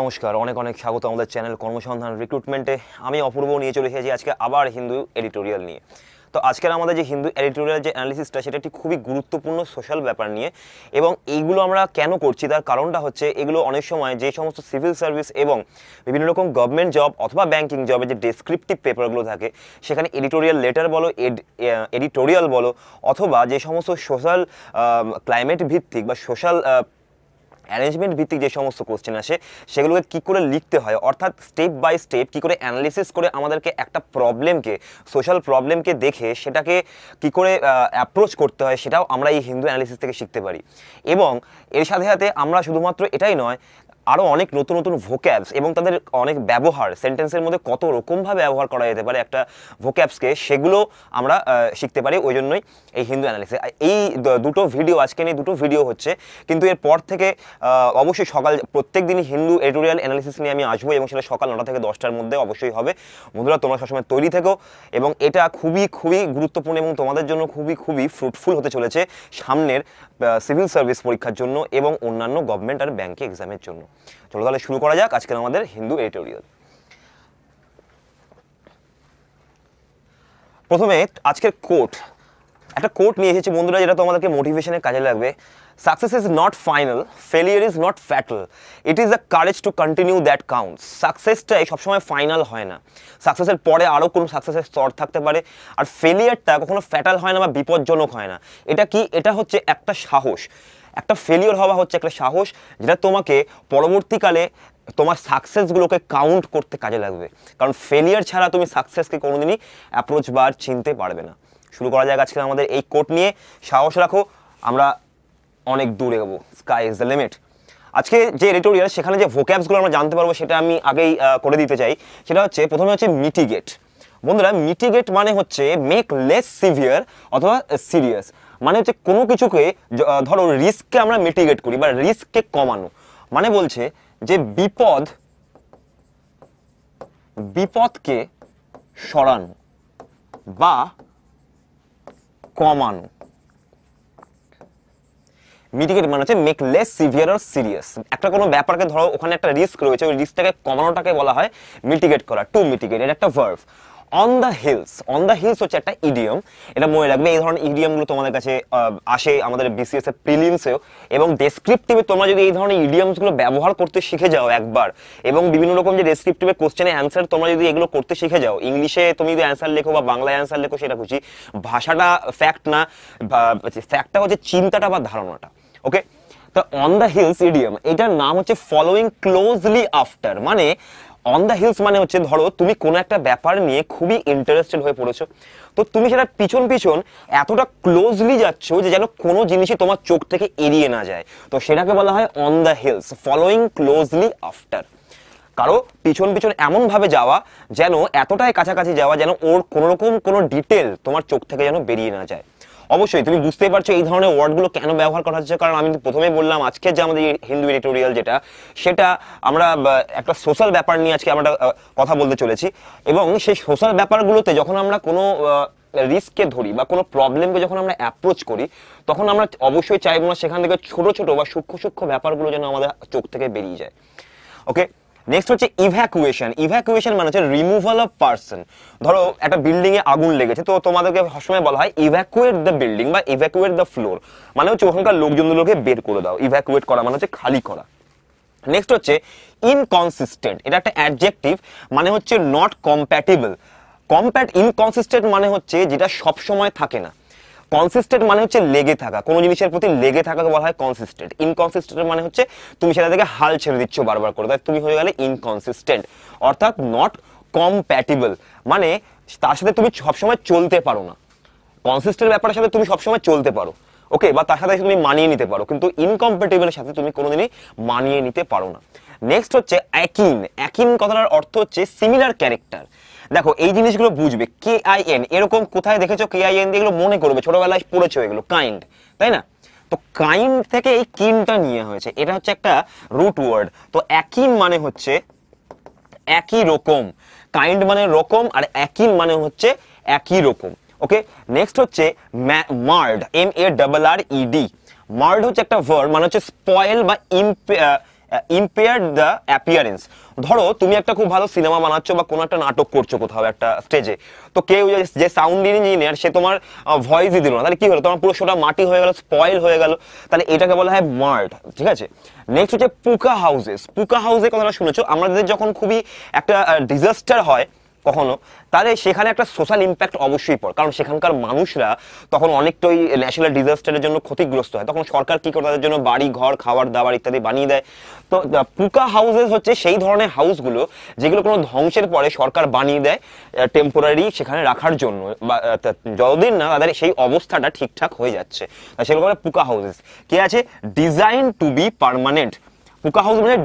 নমস্কার, অনেক অনেক স্বাগত আমাদের চ্যানেল কর্মসন্ধান রিক্রুটমেন্টে। আমি অপূর্ব নিয়ে চলে এসেছি আজকে আবার হিন্দু এডিটোরিয়াল নিয়ে। তো আজকের আমাদের যে হিন্দু এডিটোরিয়াল যে অ্যানালিসিসটা, সেটা একটি খুবই গুরুত্বপূর্ণ সোশ্যাল ব্যাপার নিয়ে, এবং এইগুলো আমরা কেন করছি তার কারণটা হচ্ছে এগুলো অনেক সময় যে সমস্ত সিভিল সার্ভিস এবং বিভিন্ন রকম গভর্নমেন্ট জব অথবা ব্যাঙ্কিং জবে যে ডেসক্রিপটিভ পেপারগুলো থাকে, সেখানে এডিটোরিয়াল লেটার বলো, এডিটোরিয়াল বলো, অথবা যে সমস্ত সোশ্যাল ক্লাইমেট ভিত্তিক বা সোশ্যাল অ্যারেঞ্জমেন্ট ভিত্তিক যে সমস্ত কোশ্চেন আসে, সেগুলোকে কী করে লিখতে হয়, অর্থাৎ স্টেপ বাই স্টেপ কী করে অ্যানালিসিস করে আমাদেরকে একটা প্রবলেমকে, সোশ্যাল প্রবলেমকে দেখে সেটাকে কী করে অ্যাপ্রোচ করতে হয়, সেটাও আমরা এই হিন্দু অ্যানালিসিস থেকে শিখতে পারি। এবং এর সাথে সাথে আমরা শুধুমাত্র এটাই নয়, আরও অনেক নতুন নতুন ভোক্যাবস এবং তাদের অনেক ব্যবহার, সেন্টেন্সের মধ্যে কত রকমভাবে ব্যবহার করা যেতে পারে একটা ভোক্যাবসকে, সেগুলো আমরা শিখতে পারি। ওই জন্যই এই হিন্দু অ্যানালিসিস। এই দুটো ভিডিও আজকে নিয়ে দুটো ভিডিও হচ্ছে, কিন্তু এরপর থেকে অবশ্যই সকাল প্রত্যেক দিনই হিন্দু এডিটোরিয়াল অ্যানালিসিস নিয়ে আমি আসবো, এবং সেটা সকাল 9টা থেকে 10টার মধ্যে অবশ্যই হবে। বন্ধুরা, তোমরা সবসময় তৈরি থেকো, এবং এটা খুবই গুরুত্বপূর্ণ এবং তোমাদের জন্য খুবই ফ্রুটফুল হতে চলেছে সামনের সিভিল সার্ভিস পরীক্ষার জন্য এবং অন্যান্য গভর্নমেন্ট আর ব্যাঙ্কে এক্সামের জন্য। চলো তাহলে শুরু করা যাক আজকের আমাদের হিন্দু এডিটোরিয়াল। প্রথমে আজকের কোট, একটা কোট নিয়ে এসেছি বন্ধুরা, যেটা তোমাদেরকে মোটিভেশনের কাজে লাগবে। Success is not final, failure is not fatal. It is the courage to continue that counts. সাকসেসটাই সবসময় ফাইনাল হয় না, সাকসেসের পরে আরও কোনো সাকসেসের স্তর থাকতে পারে। আর ফেলিয়ারটা কখনো ফ্যাটাল হয় না বা বিপজ্জনক হয় না। এটা কি? এটা হচ্ছে একটা সাহস। একটা ফেলিওর হওয়া হচ্ছে একটা সাহস, যেটা তোমাকে পরবর্তীকালে তোমার সাকসেসগুলোকে কাউন্ট করতে কাজে লাগবে, কারণ ফেলিয়ার ছাড়া তুমি সাকসেসকে কোনোদিনই অ্যাপ্রোচ বা চিনতে পারবে না। শুরু করা যাক আজকে আমাদের এই কোট নিয়ে। সাহস রাখো, আমরা অনেক দূর এগোবো। Sky is the limit. আজকে যে এডিটোরিয়াল, সেখানে যে ভোক্যাবসগুলো আমরা জানতে পারবো, সেটা আমি আগেই করে দিতে চাই। সেটা হচ্ছে, প্রথমে হচ্ছে মিটিগেট। বন্ধুরা, মিটিগেট মানে হচ্ছে মেক লেস সিভিয়ার অথবা সিরিয়াস, মানে হচ্ছে কোনো কিছুকে, ধরো রিস্ককে আমরা মিটিগেট করি বা রিস্ককে কমানো, মানে বলছে যে বিপদকে সরানো বা কমানো। মিটিগেট মানে হচ্ছে make less severe or serious. একটা কোনো ব্যাপারকে, ধরো ওখানে একটা রিস্ক রয়েছে, ওই রিস্কটাকে কমানোটাকে বলা হয় মিটিগেট করা। টু মিটিগেট, এটা একটা verb. On the heels, on the heels হচ্ছে একটা ইডিয়ম, এটা মনে রাখবে। এই ধরনের ইডিয়মগুলো তোমাদের কাছে আসে আমাদের বিসিএস এর প্রিলিমসেও এবং ডেসক্রিপটিভে। তোমরা যদি এই ধরনের ইডিয়মসগুলো ব্যবহার করতে শিখে যাও একবার, এবং বিভিন্ন রকম যে ডেসক্রিপটিভের কোশ্চেনে অ্যান্সার, তোমরা যদি এগুলো করতে শিখে যাও, ইংলিশে তুমি যদি অ্যান্সার লেখো বা বাংলায় অ্যান্সার লেখো, সেটা খুশি। ভাষাটা ফ্যাক্ট না, ফ্যাক্টটা হচ্ছে চিন্তাটা বা ধারণাটা। ওকে, তো অন দ্য হিলস ইডিয়াম, এটার নাম হচ্ছে ফলোয়িং ক্লোজলি আফটার। মানে অন দ্য হিলস মানে হচ্ছে, ধরো তুমি কোনো একটা ব্যাপার নিয়ে খুবই ইন্টারেস্টেড হয়ে পড়েছো, তো তুমি সেটা পিছন পিছন এতটা ক্লোজলি যাচ্ছ যে যেন কোনো জিনিসই তোমার চোখ থেকে এড়িয়ে না যায়, তো সেটাকে বলা হয় on the heels, following closely after. কারো পিছন পিছন এমনভাবে যাওয়া, যেন এতটাই কাছাকাছি যাওয়া যেন ওর কোনোরকম কোনো ডিটেল তোমার চোখ থেকে যেন বেরিয়ে না যায়। অবশ্যই তুমি বুঝতেই পারছো এই ধরনের ওয়ার্ডগুলো কেন ব্যবহার করা হচ্ছে, কারণ আমি প্রথমেই বললাম আজকে যে আমাদের হিন্দু এডিটোরিয়াল যেটা, সেটা আমরা একটা সোশ্যাল ব্যাপার নিয়ে আজকে আমরা কথা বলতে চলেছি। এবং সেই সোশ্যাল ব্যাপারগুলোতে যখন আমরা কোনো রিস্ককে ধরি বা কোনো প্রবলেমকে যখন আমরা অ্যাপ্রোচ করি, তখন আমরা অবশ্যই চাইবো না সেখান থেকে ছোটো ছোটো বা সূক্ষ্ম ব্যাপারগুলো যেন আমাদের চোখ থেকে বেরিয়ে যায়। ওকে, নেক্সট হচ্ছে ইভ্যাকুয়েশন। ইভ্যাকুয়েশন মানে হচ্ছে রিমুভাল অফ পার্সন। ধরো একটা বিল্ডিংয়ে আগুন লেগেছে, তো তোমাদেরকে সবসময় বলা হয় ইভ্যাকুয়েট দ্য বিল্ডিং বা ইভ্যাকুয়েট দ্য ফ্লোর, মানে হচ্ছে ওখানকার লোকজনগুলোকে বের করে দাও। ইভ্যাকুয়েট করা মানে হচ্ছে খালি করা। নেক্সট হচ্ছে ইনকনসিস্টেন্ট, এটা একটা অ্যাডজেক্টিভ, মানে হচ্ছে নট কম্প্যাটিবল। ইনকনসিস্টেন্ট মানে হচ্ছে যেটা সবসময় থাকে না। কনসিস্টেন্ট মানে হচ্ছে লেগে থাকা, কোনো জিনিসের প্রতি লেগে থাকাকে বলা হয় কনসিস্টেন্ট। ইনকনসিস্টেন্ট মানে হচ্ছে তুমি সেটা থেকে হাল ছেড়ে দিচ্ছ বারবার করে, তাই তুমি হয়ে গেলে ইনকনসিস্টেন্ট, অর্থাৎ নট কম্প্যাটিবল, মানে তার সাথে তুমি সবসময় চলতে পারো না। কনসিস্টেন্ট ব্যাপারের সাথে তুমি সবসময় চলতে পারো, ওকে, বা তার সাথে তুমি মানিয়ে নিতে পারো, কিন্তু ইনকম্প্যাটিবলের সাথে তুমি কোনোদিনই মানিয়ে নিতে পারো না। নেক্সট হচ্ছে অ্যাকিন। অ্যাকিন কথাটার অর্থ হচ্ছে সিমিলার ক্যারেক্টার। দেখো এই জিনিসগুলো বুঝবে, KIN, এরকম কোথায় দেখেছো KIN দিয়ে? এগুলো মনে করবে, ছোটবেলায় পড়েছো এগুলো, কাইন্ড, তাই না? তো কাইন্ড থেকে এই কিনটা নিয়ে হয়েছে, এটা হচ্ছে একটা রুট ওয়ার্ড। তো অ্যাকিন মানে হচ্ছে একই রকম, কাইন্ড মানে রকম, আর অ্যাকিন মানে হচ্ছে একই রকম। ওকে, নেক্সট হচ্ছে মার্ড, MARRED। মার্ড হচ্ছে একটা ভার্ব, মানে হচ্ছে স্পয়েল বা impaired the appearance. ধরো তুমি একটা খুব ভালো সিনেমা বানাচ্ছো বা কোন একটা নাটক করছো কোথাও একটা স্টেজে, তো কেউ যে সাউন্ড ইঞ্জিনিয়ার সে তোমার ভয়েসই দিল না, তাহলে কি হলো? তোমার পুরো শোটা মাটি হয়ে গেল, স্পয়েল হয়ে গেল। তাহলে এটাকে বলা হয় মার্ড, ঠিক আছে? নেক্সট হচ্ছে পুকা হাউসেস। পুকা হাউসের কথাটা শুনেছো, আমাদের যখন খুবই একটা ডিজাস্টার হয় কখনো, তাহলে সেখানে একটা সোশ্যাল ইম্প্যাক্ট অবশ্যই পড়ে, কারণ সেখানকার মানুষরা তখন অনেকটাই ন্যাচারাল ডিজাস্টারের জন্য ক্ষতিগ্রস্ত হয়। তখন সরকার কী করে? তাদের জন্য বাড়ি, ঘর, খাবার দাবার ইত্যাদি বানিয়ে দেয়। তো পুকা হাউসেস হচ্ছে সেই ধরনের হাউসগুলো যেগুলো কোনো ধ্বংসের পরে সরকার বানিয়ে দেয় টেম্পোরারি সেখানে রাখার জন্য, বা যতদিন না তাদের সেই অবস্থাটা ঠিকঠাক হয়ে যাচ্ছে, সেগুলো বলে পুকা হাউসেস। কে আছে? Design to be permanent. Pucca house মানে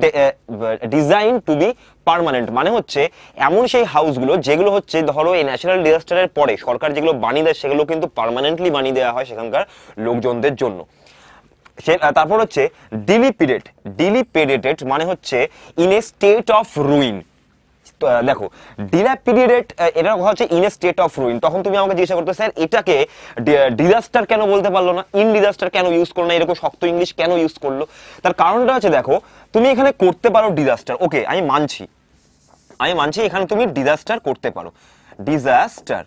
ডিজাইন টু বি পার্মানেন্ট, মানে হচ্ছে এমন সেই হাউসগুলো যেগুলো হচ্ছে ধরো এই ন্যাচারাল ডিজাস্টারের পরে সরকার যেগুলো বানিয়ে দেয় সেগুলো কিন্তু পার্মানেন্টলি বানিয়ে দেওয়া হয় সেখানকার লোকজনদের জন্য। তারপর হচ্ছে ডিলিপিডেট। ডিলিপিডেটেড মানে হচ্ছে in a state of ruin. দেখো ডিলাপিডেটেড, এটা হচ্ছে in a state of ruin. তখন তুমি আমাকে জিজ্ঞাসা করতে, স্যার এটাকে ডিজাস্টার কেন বলতে পারলো না, ইন ডিজাস্টার কেন ইউজ করলো না, এরকম শক্ত ইংলিশ কেন ইউজ করলো? তার কারণটা হচ্ছে, দেখো তুমি এখানে করতে পারো ডিজাস্টার, ওকে আমি মানছি এখানে তুমি ডিজাস্টার করতে পারো, ডিজাস্টার,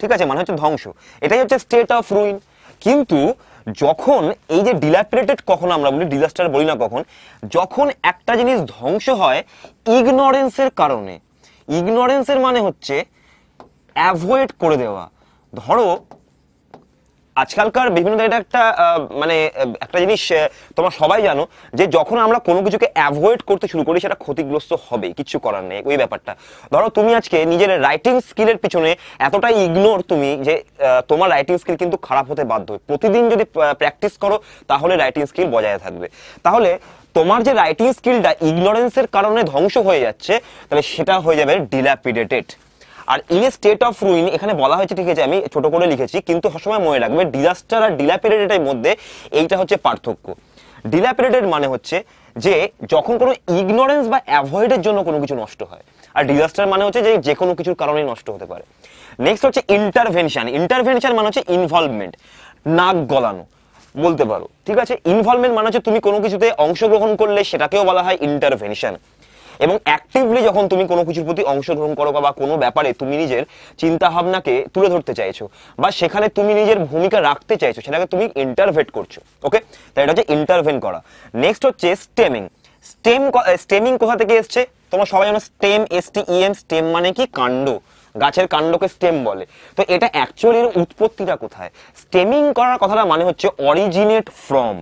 ঠিক আছে, মানে হচ্ছে ধ্বংস, এটাই হচ্ছে স্টেট অফ রুইন। কিন্তু যখন এই যে ডিলাপিডেটেড, কখন আমরা বলি ডিজাস্টার বলি না, কখন? যখন একটা জিনিস ধ্বংস হয় ইগনোরেন্সের কারণে। ইগনোরেন্সের মানে হচ্ছে অ্যাভয়েড করে দেওয়া। ধরো আজকালকার বিভিন্ন ধরনের একটা মানে একটা জিনিস তোমরা সবাই জানো যে যখন আমরা কোনো কিছুকে অ্যাভয়েড করতে শুরু করি সেটা ক্ষতিগ্রস্ত হবে, কিছু করার নেই। ওই ব্যাপারটা ধরো তুমি আজকে নিজের রাইটিং স্কিলের পিছনে এতটাই ইগনোর তুমি যে তোমার রাইটিং স্কিল কিন্তু খারাপ হতে বাধ্য। প্রতিদিন যদি প্র্যাকটিস করো তাহলে রাইটিং স্কিল বজায় থাকবে। তাহলে তোমার যে রাইটিং স্কিলটা ইগনোরেন্সের কারণে ধ্বংস হয়ে যাচ্ছে, তাহলে সেটা হয়ে যাবে ডিলাপিডেটেড। আর in a state of ruin এখানে বলা হয়েছে, ঠিক আছে, আমি ছোট করে লিখেছি, কিন্তু সবসময় মনে রাখবে ডিজাস্টার আর ডিলাপিডেটেডের মধ্যে এইটা হচ্ছে পার্থক্য। ডিলাপিডেটেড মানে হচ্ছে যে যখন কোনো ইগনোরেন্স বা অ্যাভয়েডের জন্য কোনো কিছু নষ্ট হয়, আর ডিজাস্টার মানে হচ্ছে যে কোনো কিছুর কারণেই নষ্ট হতে পারে। নেক্সট হচ্ছে ইন্টারভেনশন। ইন্টারভেনশন মানে হচ্ছে ইনভলভমেন্ট, নাক গলানো বলতে পারো, ঠিক আছে? ইনভলভমেন্ট মানে হচ্ছে তুমি কোনো কিছুতে অংশগ্রহণ করলে সেটাকেও বলা হয় ইন্টারভেনশন। এবং অ্যাক্টিভলি যখন তুমি কোনো কিছুর প্রতি অংশগ্রহণ করো বা কোনো ব্যাপারে তুমি নিজের চিন্তাভাবনাকে তুলে ধরতে চাইছো বা সেখানে তুমি নিজের ভূমিকা রাখতে চাইছো, সেটাকে তুমি ইন্টারভেট করছো, ওকে? তাই এটা হচ্ছে ইন্টারভেন করা। নেক্সট হচ্ছে স্টেমিং। স্টেমিং কোথা থেকে এসছে? তোমরা সবাই জানো স্টেম, STEM। স্টেম মানে কি? কাণ্ড। গাছের কাণ্ডকে স্টেম বলে। তো এটা অ্যাকচুয়ালি এর উৎপত্তিটা কোথায়? স্টেমিং করার কথাটা মানে হচ্ছে originate from.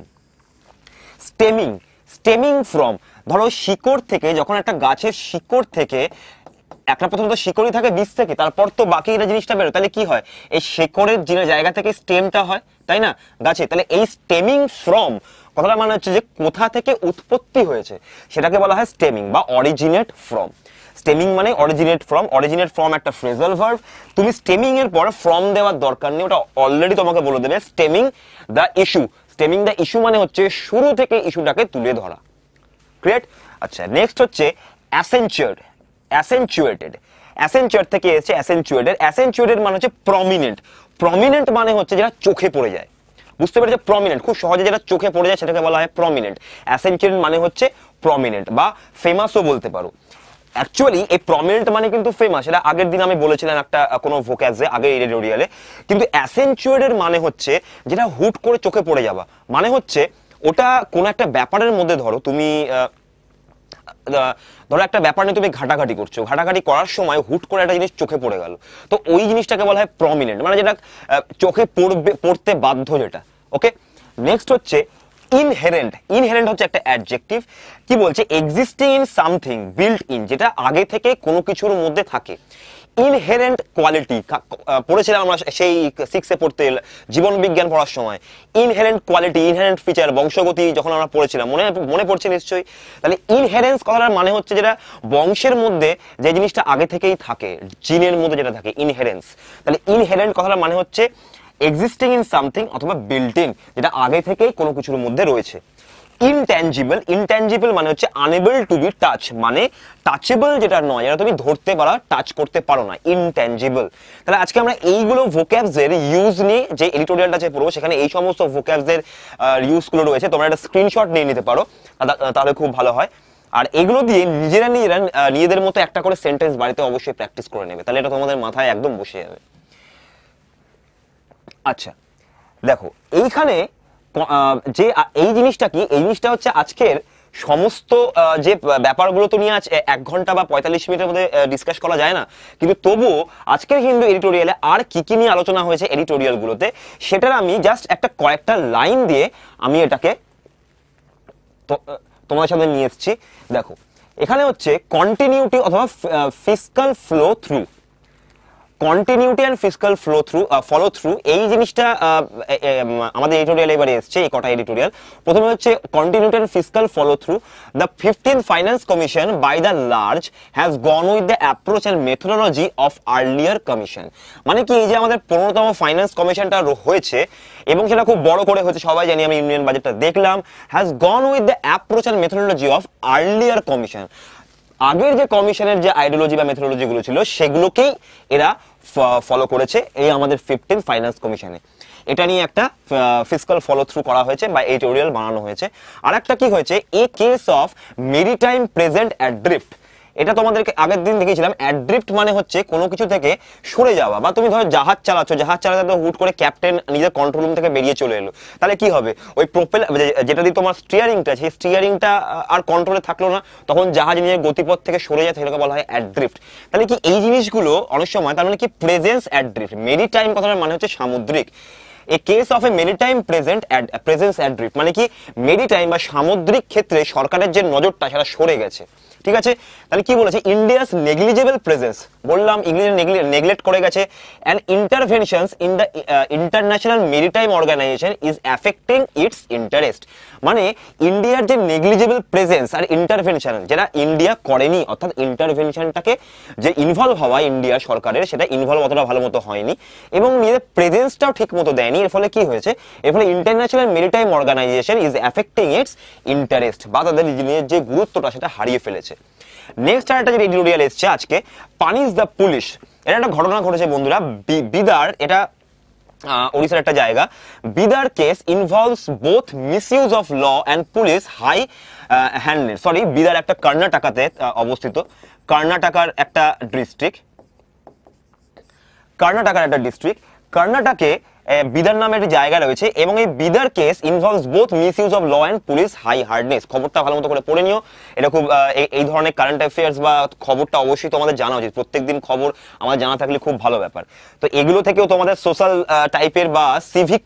Stemming, stemming from. ধরো শিকড় থেকে, যখন একটা গাছের শিকড় থেকে একটা প্রথমত শিকড়ই থাকে বীজ থেকে, তারপর তো বাকি এটা জিনিসটা বেরো, তাহলে কি হয়? এই শিকড়ের জায়গা থেকে স্টেমটা হয়, তাই না, গাছে? তাহলে এই স্টেমিং ফ্রম কথাটা মানে হচ্ছে যে কোথা থেকে উৎপত্তি হয়েছে সেটাকে বলা হয় স্টেমিং বা অরিজিনেট ফ্রম। স্টেমিং মানে অরিজিনেট ফ্রম। অরিজিনেট ফ্রম একটা ফ্রেজাল ভার্ব। তুমি স্টেমিং এর পরে ফ্রম দেওয়ার দরকার নেই, ওটা অলরেডি তোমাকে বলে দেবে। Stemming the issue. Stemming the issue মানে হচ্ছে শুরু থেকে ইস্যুটাকে তুলে ধরা। ক্লিয়ার? আচ্ছা, নেক্সট হচ্ছে অ্যাসেঞ্চুয়েট। অ্যাসেঞ্চুয়েটেড, অ্যাসেঞ্চুয়েট থেকে এসেছে অ্যাসেঞ্চুয়েটেড। অ্যাসেঞ্চুয়েটেড মানে হচ্ছে প্রমিনেন্ট। প্রমিনেন্ট মানে হচ্ছে যেটা চোখে পড়ে যায়, বুঝতে পেরেছো? প্রমিনেন্ট খুব সহজে যেটা চোখে পড়ে যায় সেটাকে বলা হয় প্রমিনেন্ট। অ্যাসেঞ্চুয়েটেড মানে হচ্ছে প্রমিনেন্ট বা ফেমাসও বলতে পারো। অ্যাকচুয়ালি এই প্রমিনেন্ট মানে কিন্তু ফেমাস, এটা আগের দিন আমি বলেছিলাম একটা কোনো ভোকাবুলারি আগের এডিটোরিয়ালে। কিন্তু অ্যাসেঞ্চুয়েটেড মানে হচ্ছে যেটা হুট করে চোখে পড়ে যাওয়া, মানে হচ্ছে ওটা কোনো একটা ব্যাপারের মধ্যে, ধরো তুমি একটা ব্যাপার নিয়ে তুমি ঘাটাঘাটি করছো, ঘাটাঘাটি করার সময় হুট করে একটা জিনিস চোখে পড়ে গেল, তো ওই জিনিসটাকে বলা হয় প্রমিনেন্ট, মানে যেটা চোখে পড়তে বাধ্য, যেটা, ওকে? নেক্সট হচ্ছে ইনহেরেন্ট। ইনহেরেন্ট হচ্ছে একটা অ্যাডজেক্টিভ। কি বলছে? Existing in something, built in, যেটা আগে থেকে কোনো কিছুর মধ্যে থাকে। ইনহেরেন্ট কোয়ালিটি পড়েছিলাম আমরা সেই 6 পড়তে, জীবন বিজ্ঞান পড়ার সময়। ইনহেরেন্ট কোয়ালিটি, ইনহেরেন্ট ফিচার, বংশগতি যখন আমরা পড়েছিলাম, মনে পড়ছে নিশ্চয়ই। তাহলে ইনহেরেন্স কথাটার মানে হচ্ছে যেটা বংশের মধ্যে, যে জিনিসটা আগে থেকেই থাকে, জিনের মধ্যে যেটা থাকে, ইনহেরেন্স। তাহলে ইনহেরেন্ট কথাটার মানে হচ্ছে এক্সিস্টিং ইন সামথিং অথবা বিল্ট ইন, যেটা আগে থেকেই কোনো কিছুর মধ্যে রয়েছে। intangible, intangible মানে হচ্ছে unable to be touched, মানে touchable যেটা নয়, যেটা তুমি ধরতে পারা, টাচ করতে পারো না, intangible। তাহলে আজকে আমরা এইগুলো vocabs এর ইউজ নিয়ে যে এডিটোরিয়ালটা আছে পড়বো সেখানে এই সমস্ত vocabs এর ইউজগুলো রয়েছে, তোমরা একটা স্ক্রিনশট নিয়ে নিতে পারো, তাহলে খুব ভালো হয়। আর এগুলো দিয়ে নিজেরা নিজেদের মতো একটা করে সেন্টেন্স বাড়িতে অবশ্যই প্র্যাকটিস করে নেবে, তাহলে এটা তোমাদের মাথায় একদম বসে যাবে। আচ্ছা দেখো এইখানে যে এই জিনিসটা কি, এই জিনিসটা হচ্ছে আজকের সমস্ত যে ব্যাপারগুলো তো নিয়ে আজ 1 ঘন্টা বা 45 মিনিটের মধ্যে ডিসকাস করা যায় না, কিন্তু তবুও আজকের হিন্দু এডিটোরিয়ালে আর কী নিয়ে আলোচনা হয়েছে এডিটোরিয়ালগুলোতে সেটার আমি জাস্ট কয়েকটা লাইন দিয়ে আমি এটাকে তোমাদের সামনে নিয়ে এসেছি। দেখো এখানে হচ্ছে কন্টিনিউটি অথবা fiscal flow through, continuity and fiscal flow through follow through, এই জিনিসটা আমাদের এডিটোরিয়াল এবারে এসছে, এই কটা এডিটোরিয়াল। প্রথমে হচ্ছে continuity and fiscal follow through, the 15th finance commission by the large has gone with the approach and methodology of earlier commission, মানে কি এই যে আমাদের 15তম ফাইন্যান্স কমিশনটা হয়েছে এবং সেটা খুব বড় করে হয়েছে, সবাই জানি, আমি ইউনিয়ন বাজেটটা দেখলাম, has gone with the approach and methodology of earlier commission, আগের যে কমিশনের যে আইডিওলজি বা মেথোডোলজিগুলো ছিল সেগুলোকেই এরা ফলো করেছে এই আমাদের 15th ফাইন্যান্স কমিশনে। এটা নিয়ে একটা ফিসকাল ফলো থ্রু করা হয়েছে বা এডিটোরিয়াল বানানো হয়েছে। আর একটা কি হয়েছে, a case of maritime present adrift, এটা তোমাদেরকে আগের দিন দেখিয়েছিলাম। অ্যাড্রিফ্ট মানে হচ্ছে কোনো কিছু থেকে সরে যাওয়া, বা তুমি ধরো জাহাজ চালাচ্ছ, জাহাজ চালাতে হুট করে ক্যাপ্টেন নিজের কন্ট্রোল রুম থেকে বেরিয়ে চলে এলো, তাহলে কি হবে, ওই প্রোপেলার যেটা দিয়ে তোমার স্টিয়ারিংটা, সেই স্টিয়ারিংটা আর কন্ট্রোলে থাকলো না, তখন জাহাজ নিজের গতিপথ থেকে সরে যায়, সেটাকে বলা হয় অ্যাড্রিফ্ট। তাহলে কি এই জিনিসগুলো অনেক সময়, তার মানে কি প্রেজেন্স অ্যাড্রিফ্ট, মেরিটাইম কথাটার মানে হচ্ছে সামুদ্রিক, a case of a maritime presence adrift মানে কি মেরিটাইম বা সামুদ্রিক ক্ষেত্রে সরকারের যে নজরটা সেটা সরে গেছে, ঠিক আছে। তাহলে কি বলেছে, ইন্ডিয়াস নেগলিজেবল প্রেজেন্স, বললাম ইংলিশে নেগলেক্ট করে গেছে, and interventions in the international maritime organization is affecting its interest, মানে ইন্ডিয়ার যে নেগলিজেবল প্রেজেন্স আর ইন্টারভেনশন যেটা ইন্ডিয়া করেনি, অর্থাৎ ইন্টারভেনশনটাকে যে ইনভলভ হওয়া ইন্ডিয়া সরকারের সেটা ইনভলভ অতটা ভালো মতো হয়নি এবং নিজের প্রেজেন্সটাও ঠিক মতো দেয়নি, এর ফলে কি হয়েছে, এর ফলে international maritime organization is affecting its interest, বা তাদের নিজের যে গুরুত্বটা সেটা হারিয়ে ফেলেছে। নেক্সট আরেকটা যে এডিটোরিয়াল এসছে আজকে, পানিশ দ্য পুলিশ, এটা একটা ঘটনা ঘটেছে বন্ধুরা বিদার, এটা ওড়িশার একটা জায়গা, Bidar case involves both misuse of law and police high handed, sorry Bidar একটা কর্ণাটকাতে অবস্থিত, কর্ণাটকার একটা ডিস্ট্রিক্ট, কর্ণাটকে বিদার নামে একটা জায়গা রয়েছে এবং এই Bidar case involves both misuse of law and police high hardness. খবরটা ভালো মতো করে পড়ে নিও, এটা খুব এই ধরনের কারেন্ট অ্যাফেয়ার্স বা খবরটা অবশ্যই তোমাদের জানা উচিত, প্রত্যেকদিন খবর আমার জানা থাকলে খুব ভালো ব্যাপার। তো এগুলো থেকেও তোমাদের সোশ্যাল টাইপের বা সিভিক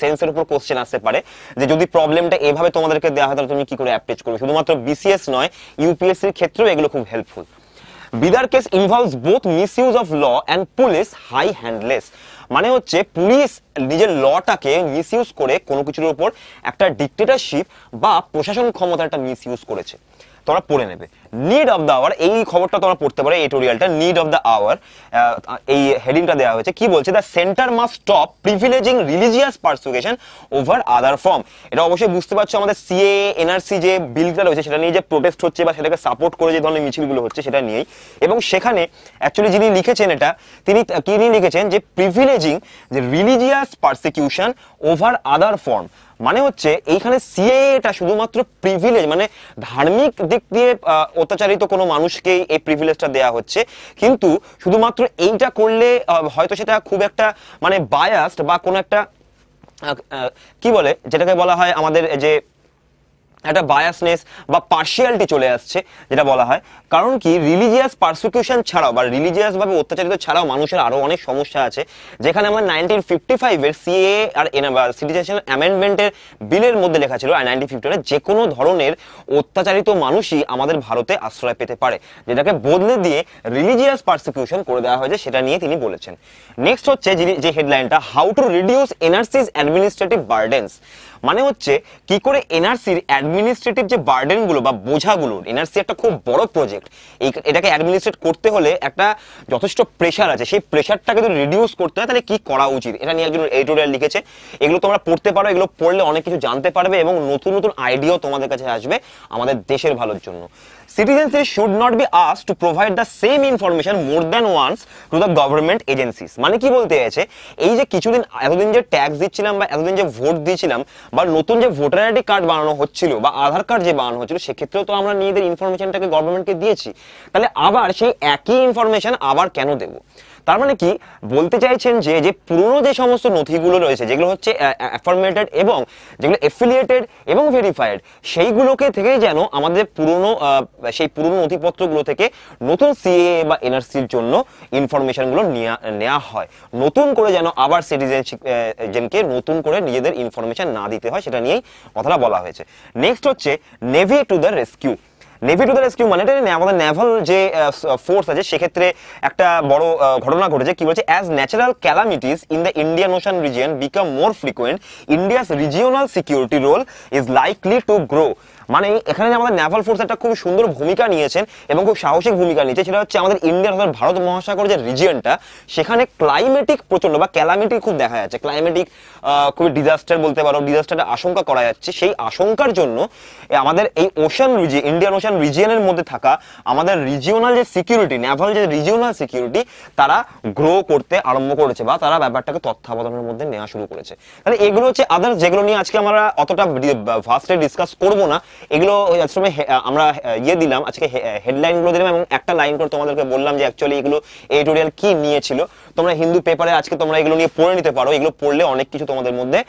সেন্সের উপর কোশ্চেন আসতে পারে, যে যদি প্রবলেমটা এভাবে তোমাদেরকে দেওয়া হয় তাহলে তুমি কী করে অ্যাপ্রোচ করবে, শুধুমাত্র বিসিএস নয় ইউপিএসসির ক্ষেত্রেও এগুলো খুব helpful. Bidar case involves both misuse of law and police high handless, মানে হচ্ছে পুলিশ নিজের লটাকে মিসইউজ করে কোনো কিছুর উপর একটা ডিক্টেটরশিপ বা প্রশাসন ক্ষমতা একটা মিসইউজ করেছে, তোমরা পড়ে নেবে। নিড অফ দ্য আওয়ার, এই খবরটা তোমরা পড়তে পারো, এডিটোরিয়ালটা নিড অফ দ্য আওয়ার এই হেডিংটা দেওয়া হয়েছে, কি বলছে, the centre must stop privileging religious persecution over other form. এটা অবশ্যই বুঝতে পারছো আমাদের সিএ এনআরসি যে বিলটা রয়েছে সেটা নিয়ে যে প্রোটেস্ট হচ্ছে বা সেটাকে সাপোর্ট করে যে ধরনের মিছিলগুলো হচ্ছে সেটা নিয়েই, এবং সেখানে অ্যাকচুয়ালি যিনি লিখেছেন এটা তিনি লিখেছেন যে প্রিভিলেজিং যে religious persecution over other form, মানে হচ্ছে এইখানে সিএটা শুধুমাত্র প্রিভিলেজ মানে ধার্মিক দিক দিয়ে অত্যাচারিত কোনো মানুষকে এই প্রিভিলেজটা দেয়া হচ্ছে, কিন্তু শুধুমাত্র এইটা করলে হয়তো সেটা খুব একটা মানে বায়াসড বা কোনো একটা কি বলে যেটাকে বলা হয় আমাদের যে একটা বায়াসনেস বা পার্শিয়ালিটি চলে আসছে যেটা বলা হয়, কারণ কি রিলিজিয়াস পারসিকিউশন ছাড়াও বা রিলিজিয়াসভাবে অত্যাচারিত ছাড়াও মানুষের আরও অনেক সমস্যা আছে, যেখানে আমরা 1955-এর সিএ আর সিটিজেনশিপ অ্যামেন্ডমেন্টের বিলের মধ্যে লেখা ছিল 1951-এ যে কোনো ধরনের অত্যাচারিত মানুষই আমাদের ভারতে আশ্রয় পেতে পারে, যেটাকে বদলে দিয়ে রিলিজিয়াস পারসিকিউশন করে দেওয়া হয়েছে, সেটা নিয়ে তিনি বলেছেন। নেক্সট হচ্ছে যে হেডলাইনটা, how to reduce NRC's administrative burdens, মানে হচ্ছে কি করে এনআরসির অ্যাডমিনিস্ট্রেটিভ যে বার্ডেনগুলো বা বোঝাগুলোর, এনআরসি একটা খুব বড় প্রজেক্ট, এটাকে অ্যাডমিনিস্ট্রেট করতে হলে একটা যথেষ্ট প্রেশার আছে, সেই প্রেশারটাকে যদি রিডিউস করতে হয় তাহলে কী করা উচিত এটা নিয়ে একজন এডিটোরিয়াল লিখেছে। এগুলো তোমরা পড়তে পারো, এগুলো পড়লে অনেক কিছু জানতে পারবে এবং নতুন নতুন আইডিয়াও তোমাদের কাছে আসবে আমাদের দেশের ভালোর জন্য। Citizens should not be asked to provide the same information more than once to the government agencies. মানে কি বলতে চাইছে, এই যে কিছুদিন এতদিন যে ট্যাক্স দিচ্ছিলাম বা এতদিন যে ভোট দিয়েছিলাম বা নতুন যে ভোটার আইডি কার্ড বানানো হচ্ছিল বা আধার কার্ড যে বানানো হচ্ছিল, সেক্ষেত্রেও তো আমরা নিজেদের ইনফরমেশনটাকে গভর্নমেন্টকে দিয়েছি, তাহলে আবার সেই একই ইনফরমেশন আবার কেন দেবো? তার মানে কি বলতে চাইছেন যে যে পুরনো যে সমস্ত নথিগুলো রয়েছে, যেগুলো হচ্ছে অ্যাফার্মেটেড এবং যেগুলো অ্যাফিলিয়েটেড এবং ভেরিফাইড, সেইগুলোকে থেকেই যেন আমাদের পুরনো সেই পুরনো নথিপত্রগুলো থেকে নতুন সিএ বা এনআরসির জন্য ইনফরমেশনগুলো নেওয়া হয়, নতুন করে যেন আবার সিটিজেনশিপকে নতুন করে নিজেদের ইনফরমেশন না দিতে হয়, সেটা নিয়েই কথাটা বলা হয়েছে। নেক্সট হচ্ছে navy to the rescue. Navy to the rescue মানে আমাদের নেভাল যে ফোর্স আছে, সেক্ষেত্রে একটা বড় ঘটনা ঘটেছে। কি বলছে, as natural calamities in the Indian ocean region become more frequent, India's regional security role is likely to grow. মানে এখানে আমাদের নেভাল ফোর্স একটা খুব সুন্দর ভূমিকা নিয়েছেন এবং খুব সাহসিক ভূমিকা নিয়েছে, সেটা হচ্ছে আমাদের ইন্ডিয়ার অর্থাৎ ভারত মহাসাগর যে রিজিয়নটা, সেখানে ক্লাইমেটিক প্রচণ্ড বা ক্যালামিটি খুব দেখা যাচ্ছে, ক্লাইমেটিক খুবই ডিজাস্টার বলতে পারো, ডিজাস্টারের আশঙ্কা করা যাচ্ছে। সেই আশঙ্কার জন্য আমাদের এই ওশান রিজিয়ন, ইন্ডিয়ান ওশান রিজিয়নের মধ্যে থাকা আমাদের রিজিওনাল যে সিকিউরিটি, নেভাল যে রিজিওনাল সিকিউরিটি, তারা গ্রো করতে আরম্ভ করেছে বা তারা ব্যাপারটাকে তত্ত্বাবধানের মধ্যে নেওয়া শুরু করেছে। তাহলে এগুলো হচ্ছে আদার, যেগুলো নিয়ে আজকে আমরা অতটা ভাস্টলি ডিসকাস করবো না, এগুলো আসলে আমরা দিলাম আজকে হেডলাইনগুলো দিলাম এবং একটা লাইন করে তোমাদেরকে বললাম যে অ্যাকচুয়ালি এগুলো এডিটোরিয়াল কি নিয়েছিল। তোমরা হিন্দু পেপারে আজকে তোমরা এগুলো নিয়ে পড়ে নিতে পারো, এগুলো পড়লে অনেক কিছু তোমাদের মধ্যে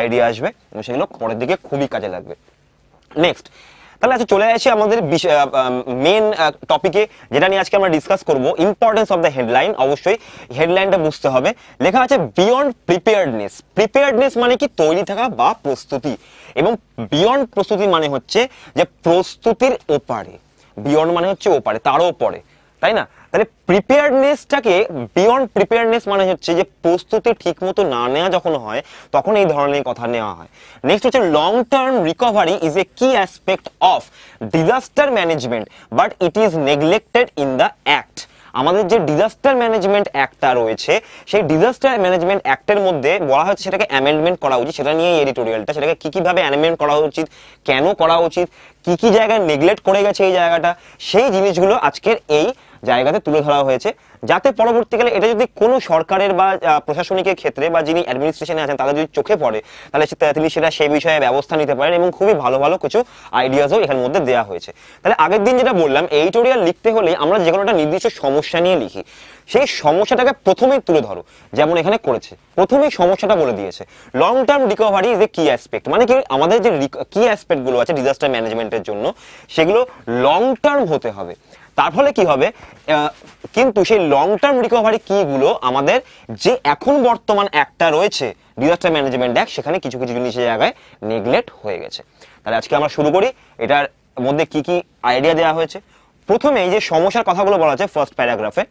আইডিয়া আসবে এবং সেগুলো পরের দিকে খুবই কাজে লাগবে। নেক্সট, তাহলে আচ্ছা চলে আসি আমাদের মেন টপিকে, যেটা নিয়ে আজকে আমরা ডিসকাস করবো, ইম্পর্টেন্স অফ দ্য হেডলাইন। অবশ্যই হেডলাইনটা বুঝতে হবে। লেখা আছে বিয়ন্ড প্রিপেয়ার্ডনেস। প্রিপেয়ার্ডনেস মানে কি, তৈরি থাকা বা প্রস্তুতি, এবং বিয়ন্ড প্রস্তুতি মানে হচ্ছে যে প্রস্তুতির ওপারে, বিয়ন্ড মানে হচ্ছে ওপারে, তারও ওপরে, তাই না? তাহলে প্রিপেয়ার্ডনেসটাকে বিয়ন্ড প্রিপেয়ার্ডনেস মানে হচ্ছে যে প্রস্তুতি ঠিকমতো না নেওয়া যখন হয় তখন এই ধরনের কথা নেওয়া হয়। নেক্সট হচ্ছে long term recovery is a key aspect of disaster management but it is neglected in the act. আমাদের যে ডিজাস্টার ম্যানেজমেন্ট অ্যাক্টটা রয়েছে, সেই ডিজাস্টার ম্যানেজমেন্ট অ্যাক্টের মধ্যে বলা হচ্ছে সেটাকে অ্যামেন্ডমেন্ট করা উচিত, সেটা নিয়ে এডিটোরিয়ালটা, সেটাকে কী কীভাবে অ্যামেন্ডমেন্ট করা উচিত, কেন করা উচিত, কী কী জায়গায় নেগলেক্ট করে গেছে এই জায়গাটা, সেই জিনিসগুলো আজকের এই জায়গাতে তুলে ধরা হয়েছে, যাতে পরবর্তীকালে এটা যদি কোনো সরকারের বা প্রশাসনিকের ক্ষেত্রে বা যিনি অ্যাডমিনিস্ট্রেশনে আছেন তাদের যদি চোখে পড়ে, তাহলে তিনি সেটা সেই বিষয়ে ব্যবস্থা নিতে পারেন এবং খুবই ভালো ভালো কিছু আইডিয়াসও এখানের মধ্যে দেওয়া হয়েছে। তাহলে আগের দিন যেটা বললাম, এডিটোরিয়াল লিখতে হলে আমরা যে কোনো একটা নির্দিষ্ট সমস্যা নিয়ে লিখি, সেই সমস্যাটাকে প্রথমেই তুলে ধরো, যেমন এখানে করেছে, প্রথমেই সমস্যাটা বলে দিয়েছে। Long term recovery is a key aspect, মানে কি আমাদের যে কি অ্যাসপেক্টগুলো আছে ডিজাস্টার ম্যানেজমেন্টের জন্য, সেগুলো লং টার্ম হতে হবে, তার ফলে কি হবে, কিন্তু সেই লং টার্ম রিকভারি কিগুলো আমাদের যে এখন বর্তমান একটা রয়েছে ডিজাস্টার ম্যানেজমেন্ট অ্যাক্ট, সেখানে কিছু কিছু জিনিসের জায়গায় নেগলেক্ট হয়ে গেছে। তাহলে আজকে আমরা শুরু করি এটার মধ্যে কি কি আইডিয়া দেওয়া হয়েছে। প্রথমে এই যে সমস্যার কথাগুলো বলা আছে ফার্স্ট প্যারাগ্রাফে,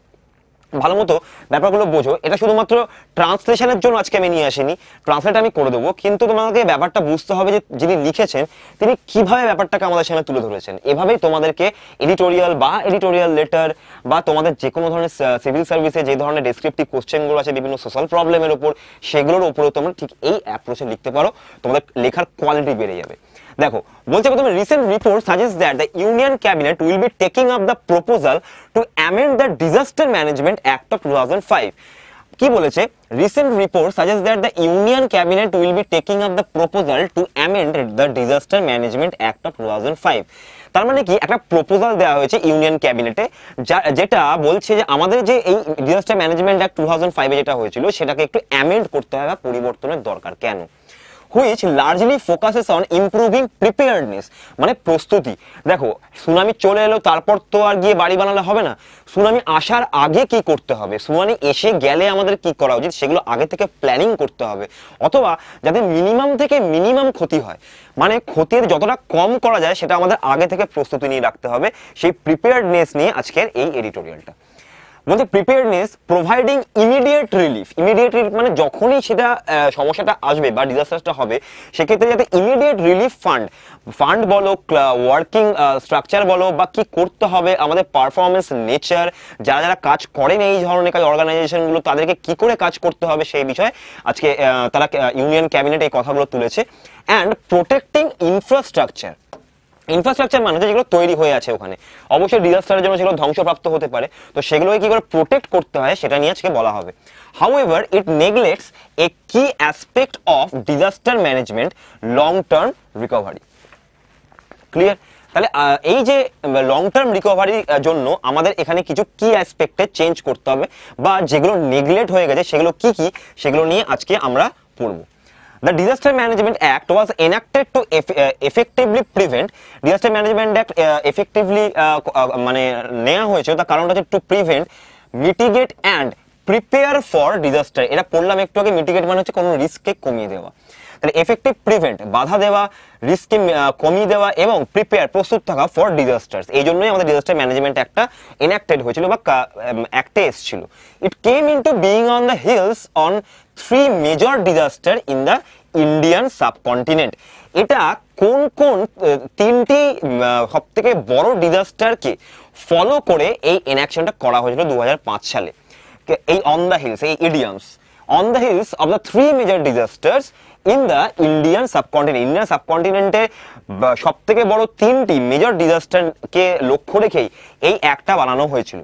ভালো মতো ব্যাপারগুলো বোঝো। এটা শুধুমাত্র ট্রান্সলেশনের জন্য আজকে আমি নিয়ে আসিনি, ট্রান্সলেট আমি করে দেবো, কিন্তু তোমাকে ব্যাপারটা বুঝতে হবে যে যিনি লিখেছেন তিনি কীভাবে ব্যাপারটাকে আমাদের সামনে তুলে ধরেছেন। এভাবেই তোমাদেরকে এডিটোরিয়াল বা এডিটোরিয়াল লেটার বা তোমাদের যে কোনো ধরনের সিভিল সার্ভিসে যে ধরনের ডেসক্রিপটিভ কোশ্চেনগুলো আছে বিভিন্ন সোশ্যাল প্রবলেমের ওপর, সেগুলোর ওপরেও তোমরা ঠিক এই অ্যাপ্রোচে লিখতে পারো, তোমাদের লেখার কোয়ালিটি বেড়ে যাবে। দেখো বলছে প্রথমে, recent report suggest that the union cabinet will be taking up the proposal to amend the disaster management act of 2005। কি বলেছে, recent report suggest that the union cabinet will be taking up the proposal to amend the disaster management act of 2005। তার মানে কি, একটা proposal দেওয়া হয়েছে union ক্যাবিনেটে, যেটা বলছে যে আমাদের যে এই ডিজাস্টার ম্যানেজমেন্ট অ্যাক্ট 2005 যেটা হয়েছিল, সেটাকে একটু অ্যামেন্ড করতে হবে, পরিবর্তনের দরকার, কেন, which largely focuses on improving preparedness, মানে প্রস্তুতি। দেখো সুনামি চলে এলো, তারপর তো আর গিয়ে বাড়ি বানালে হবে না, সুনামি আসার আগে কি করতে হবে, সুনামি এসে গেলে আমাদের কি করা উচিত, সেগুলো আগে থেকে প্ল্যানিং করতে হবে, অথবা যাতে মিনিমাম থেকে মিনিমাম ক্ষতি হয়, মানে ক্ষতির যতটা কম করা যায় সেটা আমাদের আগে থেকে প্রস্তুতি নিয়ে রাখতে হবে। সেই প্রিপেয়ার্ডনেস নিয়ে আজকের এই এডিটোরিয়ালটা। বলতে preparedness providing immediate relief. Immediate relief মানে যখনই সেটা সমস্যাটা আসবে বা ডিজাস্টারটা হবে সেক্ষেত্রে যাতে ইমিডিয়েট রিলিফ ফান্ড বলো, ওয়ার্কিং স্ট্রাকচার বলো, বা কি করতে হবে আমাদের পারফরমেন্স নেচার, যারা যারা কাজ করেন এই ধরনের কাজ অর্গানাইজেশনগুলো তাদেরকে কি করে কাজ করতে হবে সেই বিষয়ে আজকে তারা ইউনিয়ন ক্যাবিনেট এই কথাগুলো তুলেছে। And protecting infrastructure. ইনফ্রাস্ট্রাকচার মানে যেগুলো তৈরি হয়ে আছে ওখানে, অবশ্যই ডিজাস্টারের জন্য সেগুলো ধ্বংসপ্রাপ্ত হতে পারে, তো সেগুলোকে কী করে প্রোটেক্ট করতে হয় সেটা নিয়ে আজকে বলা হবে। However, it neglects a key aspect of disaster management, long-term recovery. Clear? তাহলে এই যে লং টার্ম রিকভারির জন্য আমাদের এখানে কিছু কি অ্যাসপেক্টে চেঞ্জ করতে হবে বা যেগুলো নেগলেক্ট হয়ে গেছে সেগুলো কি কি, সেগুলো নিয়ে আজকে আমরা পড়ব। The Disaster Management Act was enacted to effectively prevent. Disaster Management Act effectively মানে নেওয়া হয়েছে, তার কারণটা হচ্ছে to prevent, mitigate and prepare for disaster. এটা পড়লাম একটু আগে। mitigate মানে হচ্ছে কোনো রিস্ককে কমিয়ে দেওয়া, তাহলে এফেক্টিভ প্রিভেন্ট বাধা দেওয়া, রিস্ককে কমিয়ে দেওয়া এবং প্রিপেয়ার প্রস্তুত থাকা ফর ডিজাস্টার্স। এই জন্যই আমাদের ডিজাস্টার ম্যানেজমেন্ট একটা এনাক্টেড হয়েছিল বা অ্যাক্টে এসেছিল। It came into being on the heels on 3 major disaster in the Indian subcontinent. এটা কোন কোন 3টি সবথেকে বড় ডিজাস্টারকে ফলো করে এই এনাকশনটা করা হয়েছিল 2005 সালে। এই অন দ্য হিলস, এই idioms on the heels of the 3 major disasters in the Indian subcontinent. Indian subcontinent এ সবথেকে বড় 3টি মেজর ডিজাস্টার কে লক্ষ্য রেখেই এই অ্যাক্টটা বানানো হয়েছিল।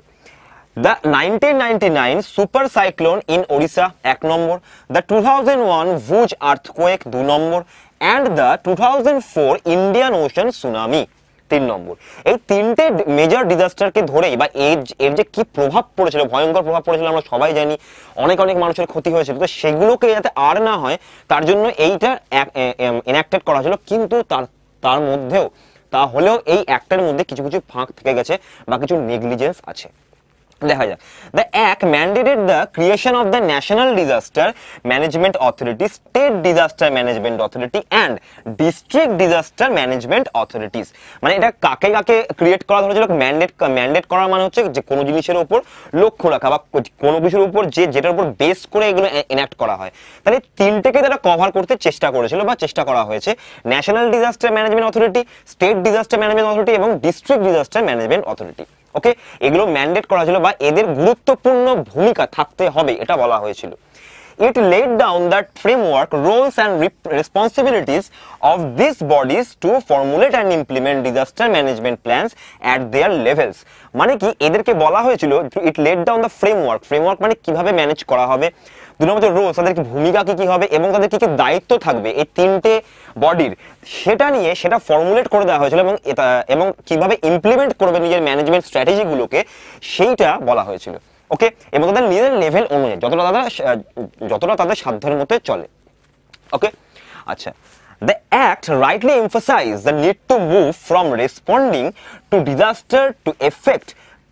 The 1999 super cyclone in Odisha 1 number, the 2001 Bhuj earthquake 2 number and the 2004 Indian Ocean tsunami 3 নম্বর। এই 3টে মেজর ডিজাস্টারকে ধরেই বা এর যে কি প্রভাব পড়েছিল, ভয়ঙ্কর প্রভাব পড়েছিল আমরা সবাই জানি, অনেক মানুষের ক্ষতি হয়েছিল, তো সেগুলোকে যাতে আর না হয় তার জন্য এইটা এনাক্টেড করা হয়েছিল। কিন্তু তার মধ্যেও তাহলেও এই অ্যাক্টের মধ্যে কিছু কিছু ফাঁক থেকে গেছে বা কিছু নেগলিজেন্স আছে, দেখা যাক। The act mandated the creation of the national disaster management authority, state disaster management authority and district disaster management authorities. মানে এটা কাকে কাকে ক্রিয়েট করা হয়েছিল? ম্যান্ডেট করা মানে হচ্ছে যে কোনো জিনিসের উপর লক্ষ্য রাখা বা কোনো কিছুর উপর যেটার উপর বেস করে এগুলো এনাক্ট করা হয়। তাহলে 3টেকে তারা কভার করতে চেষ্টা করেছিল বা চেষ্টা করা হয়েছে, national disaster management authority, state disaster management authority এবং district disaster management authority. Okay, এগুলো ম্যান্ডেট করা হয়েছিল বা এদের গুরুত্বপূর্ণ ভূমিকা থাকতে হবে এটা বলা হয়েছিল। It laid down the framework, roles and responsibilities of this bodies to formulate and implement disaster management plans at their levels. মানে কি, এদেরকে বলা হয়েছিল it laid down the framework. Framework মানে কিভাবে ম্যানেজ করা হবে। 2 নম্বর রোলস, তাদের ভূমিকা কি কি হবে এবং তাদের কি কি দায়িত্ব থাকবে এই 3টে বডির, সেটা নিয়ে সেটা ফর্মুলেট করে দেওয়া হয়েছিল এবং কিভাবে ইমপ্লিমেন্ট করবে নিজের ম্যানেজমেন্ট স্ট্র্যাটেজিগুলোকে সেইটা বলা হয়েছিল। ওকে, এবং তাদের নিজের লেভেল অনুযায়ী যতটা তাদের সাধ্যের মধ্যে চলে। ওকে, আচ্ছা। The act rightly emphasized the need to move from responding to disaster to effect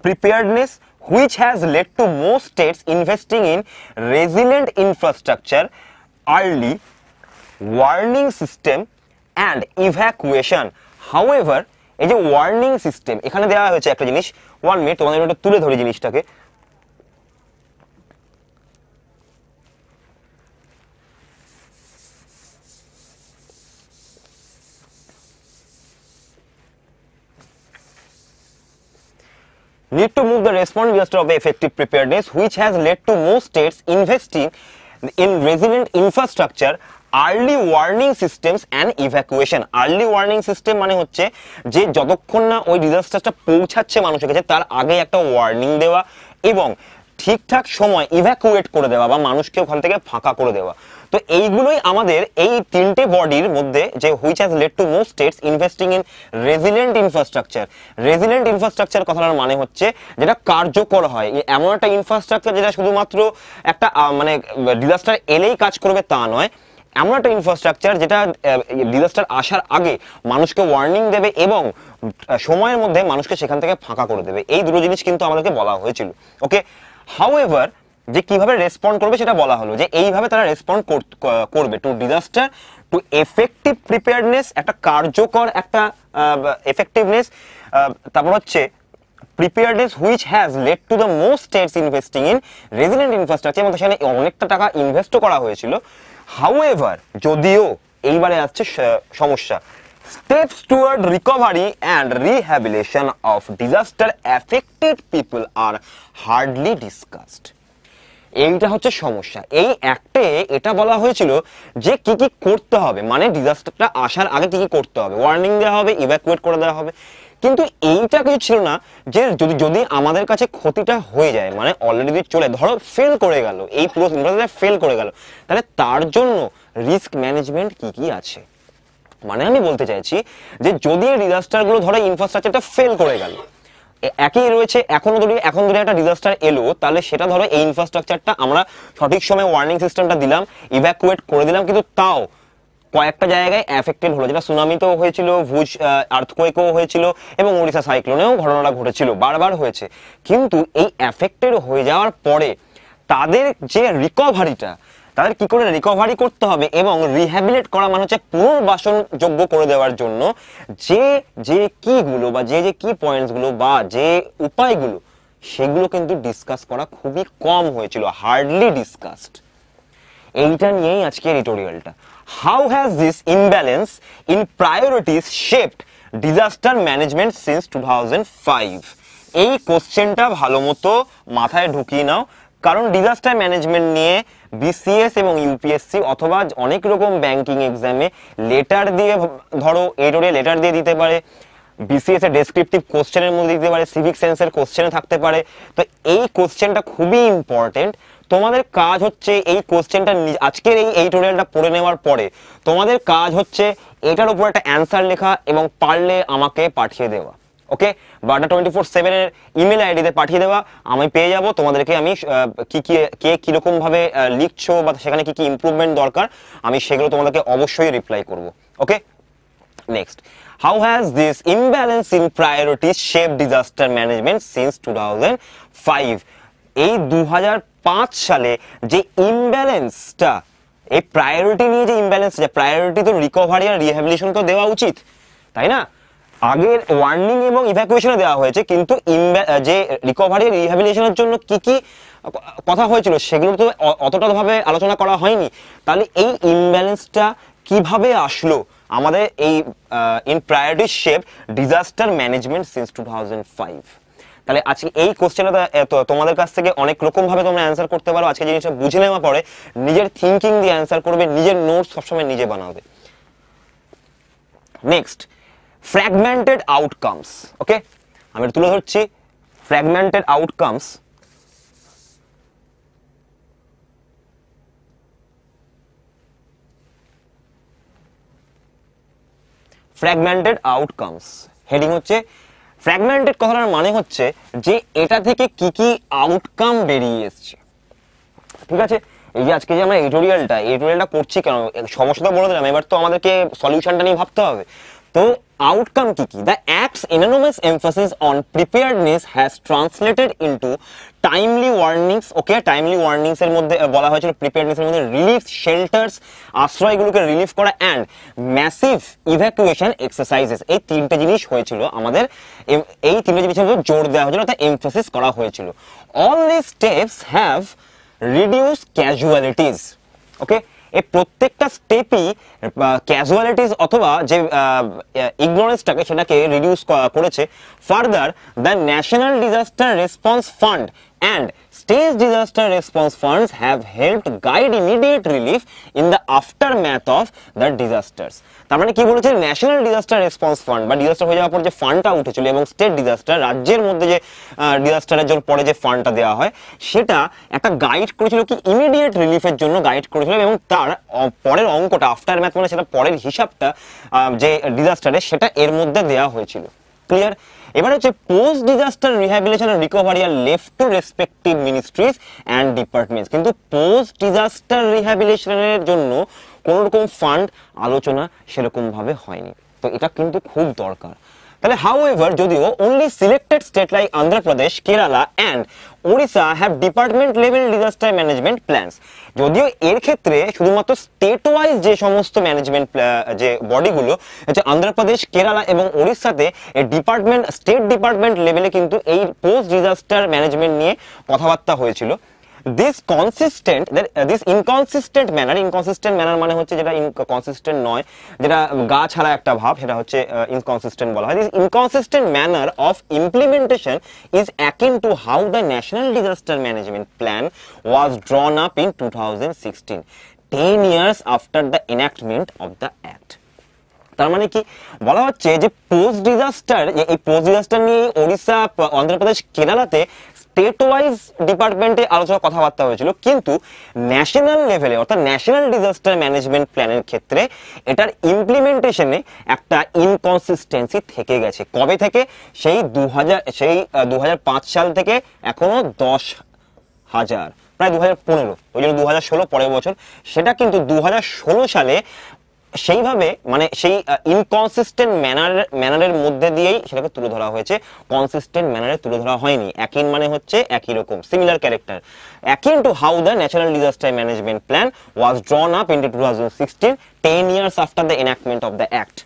preparedness, which has led to most states investing in resilient infrastructure, early warning system and evacuation. However, এই যে warning system এখানে দেওয়া হয়েছে একটা জিনিস, 1 minute তোমাদের একটু তুলে ধরি জিনিসটাকে। Need to move the response disaster of effective preparedness, which has led to most states investing in resilient infrastructure, early warning systems and evacuation. Early warning system মানে হচ্ছে যে যতক্ষণ না ওই ডিজাস্টারটা পৌঁছাচ্ছে মানুষের কাছে তার আগে একটা ওয়ার্নিং দেওয়া এবং ঠিকঠাক সময় ইভ্যাকুয়েট করে দেওয়া বা মানুষকে ওখান থেকে ফাঁকা করে দেওয়া। তো এইগুলোই আমাদের এই 3টে বডির মধ্যে যে which has led to most states investing in resilient infrastructure. Resilient infrastructure কথাটার মানে হচ্ছে যেটা কার্যকর হয়, এমন একটা ইনফ্রাস্ট্রাকচার যেটা শুধুমাত্র একটা মানে ডিজাস্টার এলেই কাজ করবে তা নয়, এমন একটা ইনফ্রাস্ট্রাকচার যেটা ডিজাস্টার আসার আগে মানুষকে ওয়ার্নিং দেবে এবং সময়ের মধ্যে মানুষকে সেখান থেকে ফাঁকা করে দেবে। এই দুটো জিনিস কিন্তু আমাদেরকে বলা হয়েছিল। ওকে, হাউএভার যে কিভাবে রেসপন্ড করবে সেটা বলা হলো যে এইভাবে তারা রেসপন্ড করবে to disaster to effective preparedness, একটা কার্যকর একটা এফেক্টিভনেস, তারপর হচ্ছে preparedness which has led to the most states investing in resilient infrastructure এবং সেখানে অনেকটা টাকা ইনভেস্ট করা হয়েছিল। However, যদিও এইবারে আসছে সমস্যা steps toward recovery and rehabilitation of disaster affected people are hardly discussed. এইটা হচ্ছে সমস্যা। এই অ্যাক্টে এটা বলা হয়েছিল যে কি কি করতে হবে, মানে ডিজাস্টারটা আসার আগে কি কি করতে হবে, ওয়ার্নিং দেওয়া হবে, ইভ্যাকুয়েট করে দেওয়া হবে, কিন্তু এইটা কিছু ছিল না যে যদি আমাদের কাছে ক্ষতিটা হয়ে যায়, মানে অলরেডি চলে ধরো ফেল করে গেল, এই পুরো ইনফ্রাস্ট্রাকচার ফেল করে গেল, তাহলে তার জন্য রিস্ক ম্যানেজমেন্ট কি কি আছে। মানে আমি বলতে চাইছি যে যদি ডিজাস্টারগুলো ধরো ইনফ্রাস্ট্রাকচারটা ফেল করে গেল, একই রয়েছে এখন ধরে একটা ডিজাস্টার এলো, তাহলে সেটা ধরো এই ইনফ্রাস্ট্রাকচারটা আমরা সঠিক সময় ওয়ার্নিং সিস্টেমটা দিলাম, ইভ্যাকুয়েট করে দিলাম, কিন্তু তাও কয়েকটা জায়গায় এফেক্টেড হলো, যেটা সুনামিতেও হয়েছিল, ভুজ আর্থকোয়েকও হয়েছিল এবং ওড়িশা সাইক্লোনেও ঘটনাটা ঘটেছিল, বারবার হয়েছে। কিন্তু এই এফেক্টেড হয়ে যাওয়ার পরে তাদের যে রিকভারিটা, তাদের কি করে রিকভারি করতে হবে এবং রিহ্যাবিলিট করা, মানে হচ্ছে পুনর্বাসনযোগ্য করে দেওয়ার জন্য যে যে কিগুলো বা যে যে কি পয়েন্টসগুলো বা যে উপায়গুলো, সেগুলো কিন্তু ডিসকাস করা খুবই কম হয়েছিল, হার্ডলি ডিসকাসড। এইটা নিয়েই আজকে এডিটোরিয়ালটা। How has this imbalance in priorities shaped disaster management since 2005? এই কোশ্চেনটা ভালো মতো মাথায় ঢুকিয়ে নাও, কারণ ডিজাস্টার ম্যানেজমেন্ট নিয়ে বিসিএস এবং ইউপিএসসি অথবা অনেক রকম ব্যাংকিং এক্সামে লেটার দিয়ে ধরো এডিটোরিয়াল লেটার দিয়ে দিতে পারে, বিসিএস এর ডেসক্রিপটিভ কোশ্চেনের মধ্যে দিতে পারে, সিভিক সেন্সের কোশ্চেনে থাকতে পারে। তো এই কোশ্চেনটা খুবই ইম্পর্টেন্ট। তোমাদের কাজ হচ্ছে এই কোশ্চেনটা আজকের এই এডিটোরিয়ালটা পড়ে নেওয়ার পরে তোমাদের কাজ হচ্ছে এটার উপর একটা অ্যান্সার লেখা এবং পারলে আমাকে পাঠিয়ে দেওয়া। ওকে, বাটা 24/7 এর ইমেল আইডিতে পাঠিয়ে দেওয়া, আমি পেয়ে যাব। তোমাদেরকে আমি কি কি কে কীরকমভাবে লিখছো বা সেখানে কি কি ইম্প্রুভমেন্ট দরকার, আমি সেগুলো তোমাদেরকে অবশ্যই রিপ্লাই করব। Okay, next, how has this imbalance in priorities shape disaster management since 2005? এই 2005 সালে যে ইমব্যালেন্সটা, এই প্রায়োরিটি নিয়ে যে ইমব্যালেন্সটা, প্রায়োরিটি তো রিকভারি আর রিহ্যাবিলিশন তো দেওয়া উচিত, তাই না? আগের ওয়ার্নিং এবং ইভ্যাকুয়েশনে দেওয়া হয়েছে, কিন্তু যে রিকভারি রিহ্যাবিলিটেশনের জন্য কি কি কথা হয়েছিল সেগুলো তো অতটাভাবে আলোচনা করা হয়নি। তাহলে এই ইমব্যালেন্সটা কিভাবে আসলো আমাদের এই in priority shape disaster management since 2005? তাহলে আজকে এই কোশ্চেনটা তোমাদের কাছ থেকে অনেক রকমভাবে তোমরা অ্যান্সার করতে পারো। আজকে জিনিসটা বুঝে নেওয়া পরে নিজের থিঙ্কিং দিয়ে অ্যান্সার করবে, নিজের নোটস সবসময় নিজে বানাবে। Next, fragmented outcomes. ওকে, আমি তুলে ধরছি fragmented outcomes. Fragmented outcomes heading হচ্ছে, ফ্র্যাগমেন্টেড কথাটার মানে হচ্ছে যে এটা থেকে কি কি আউটকাম বেরিয়ে এসছে। ঠিক আছে, এই যে আজকে যে আমরা এডিটোরিয়ালটা করছি, কেন সমস্যাটা বলে দিলাম, এবার তো আমাদেরকে সলিউশনটা নিয়ে ভাবতে হবে। তো আউটকাম কি কি? The acts enormous emphasis on preparedness has translated into timely warnings. Okay, timely warnings এর মধ্যে বলা হয়েছিল প্রিপেয়ারনেস এর মধ্যে রিলিফ শেল্টার্স, আশ্রয়গুলোকে রিলিফ করা, অ্যান্ড ম্যাসিভ ইভ্যাকুয়েশন এক্সারসাইজেস। এই তিনটে জিনিস হয়েছিল আমাদের, এই তিনটে জিনিসের উপর জোর দেওয়া হয়েছিল, অর্থাৎ এমফাসিস করা হয়েছিল। All this steps have reduce casualties. Okay, এই প্রত্যেকটা স্টেপই ক্যাজুয়ালিটিস অথবা যে ইগনোরেন্সটাকে সেটাকে রিডিউস করেছে। Further, the national disaster response fund and state disaster response funds have helped guide immediate relief in the aftermath of the disasters. তার মানে কি বলেছে, ন্যাশনাল ডিজাস্টার রেসপন্স ফান্ড বা ডিজাস্টার হয়ে যাওয়ার পর যে ফান্ডটা উঠেছিল এবং স্টেট ডিজাস্টার, রাজ্যের মধ্যে যে ডিজাস্টারের জন্য পরে যে ফান্ডটা দেওয়া হয়, সেটা একটা গাইড করেছিল কি ইমিডিয়েট রিলিফের জন্য গাইড করেছিল, এবং তার পরের অঙ্কটা আফটার ম্যাথ মানে সেটা পরের হিসাবটা যে ডিজাস্টারের সেটা এর মধ্যে দেওয়া হয়েছিল। ক্লিয়ার? এবার হচ্ছে post disaster rehabilitation and recovery R left to respective ministries and departments. কিন্তু পোস্ট ডিজাস্টার রিহ্যাবিলিটেশনের জন্য কোনো রকম ফান্ড আলোচনা সেরকমভাবে হয়নি, তো এটা কিন্তু খুব দরকার। তাহলে হাউএভার, যদিও only selected state like Andhra Pradesh, Kerala and Odisha have department level disaster management plans. Jodio er khetre shudhumatro state wise je somosto management je body gulo je Andhra Pradesh, Kerala ebong Odisha te department state department level e kintu ei post disaster management niye kothabarta hoyechilo. This inconsistent manner মানে হচ্ছে যেটা inconsistent নয় যেটা গা ছাড়া একটা ভাব সেটা হচ্ছে inconsistent বলা হয় this inconsistent manner of implementation is akin to how the National Disaster Management Plan was drawn up in 2016 10 years after the enactment of the act তার মানে কি বলা হচ্ছে যে পোস্ট ডিজাস্টার নিয়ে Odisha Andhra Pradesh কেরালাতে state wise department এ আলোচনা কথাবার্তা হয়েছিল কিন্তু national level এ অর্থাৎ national disaster management plan এর ক্ষেত্রে এটার implementation এ একটা inconsistency থেকে গেছে কবে থেকে সেই 2005 সাল থেকে এখনো 10000 প্রায় 2015 ওইজন্য 2016 পরের বছর সেটা কিন্তু 2016 সালে সেইভাবে মানে সেই ইনকনসিস্টেন্ট ম্যানারের মধ্যে দিয়েই সেটাকে তুলে ধরা হয়েছে কনসিস্টেন্ট ম্যানারে তুলে ধরা হয়নি একিন মানে হচ্ছে একই রকম similar character akin to how the National Disaster Management Plan was drawn up in 2016 10 years after the enactment of the act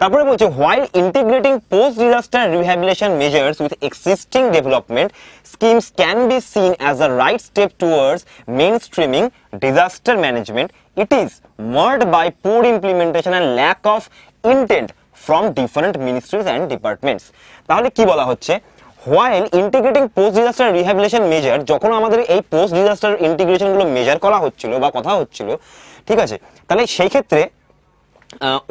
তারপরে বলছে while integrating post disaster rehabilitation measures with existing development schemes can be seen as a right step towards mainstreaming disaster management it is marred by poor implementation and lack of intent from different ministries and departments তাহলে কি বলা হচ্ছে while integrating post disaster rehabilitation measure যখন আমাদের এই post disaster integration গুলো measure করা হচ্ছিল বা কথা হচ্ছিল ঠিক আছে তাহলে সেই ক্ষেত্রে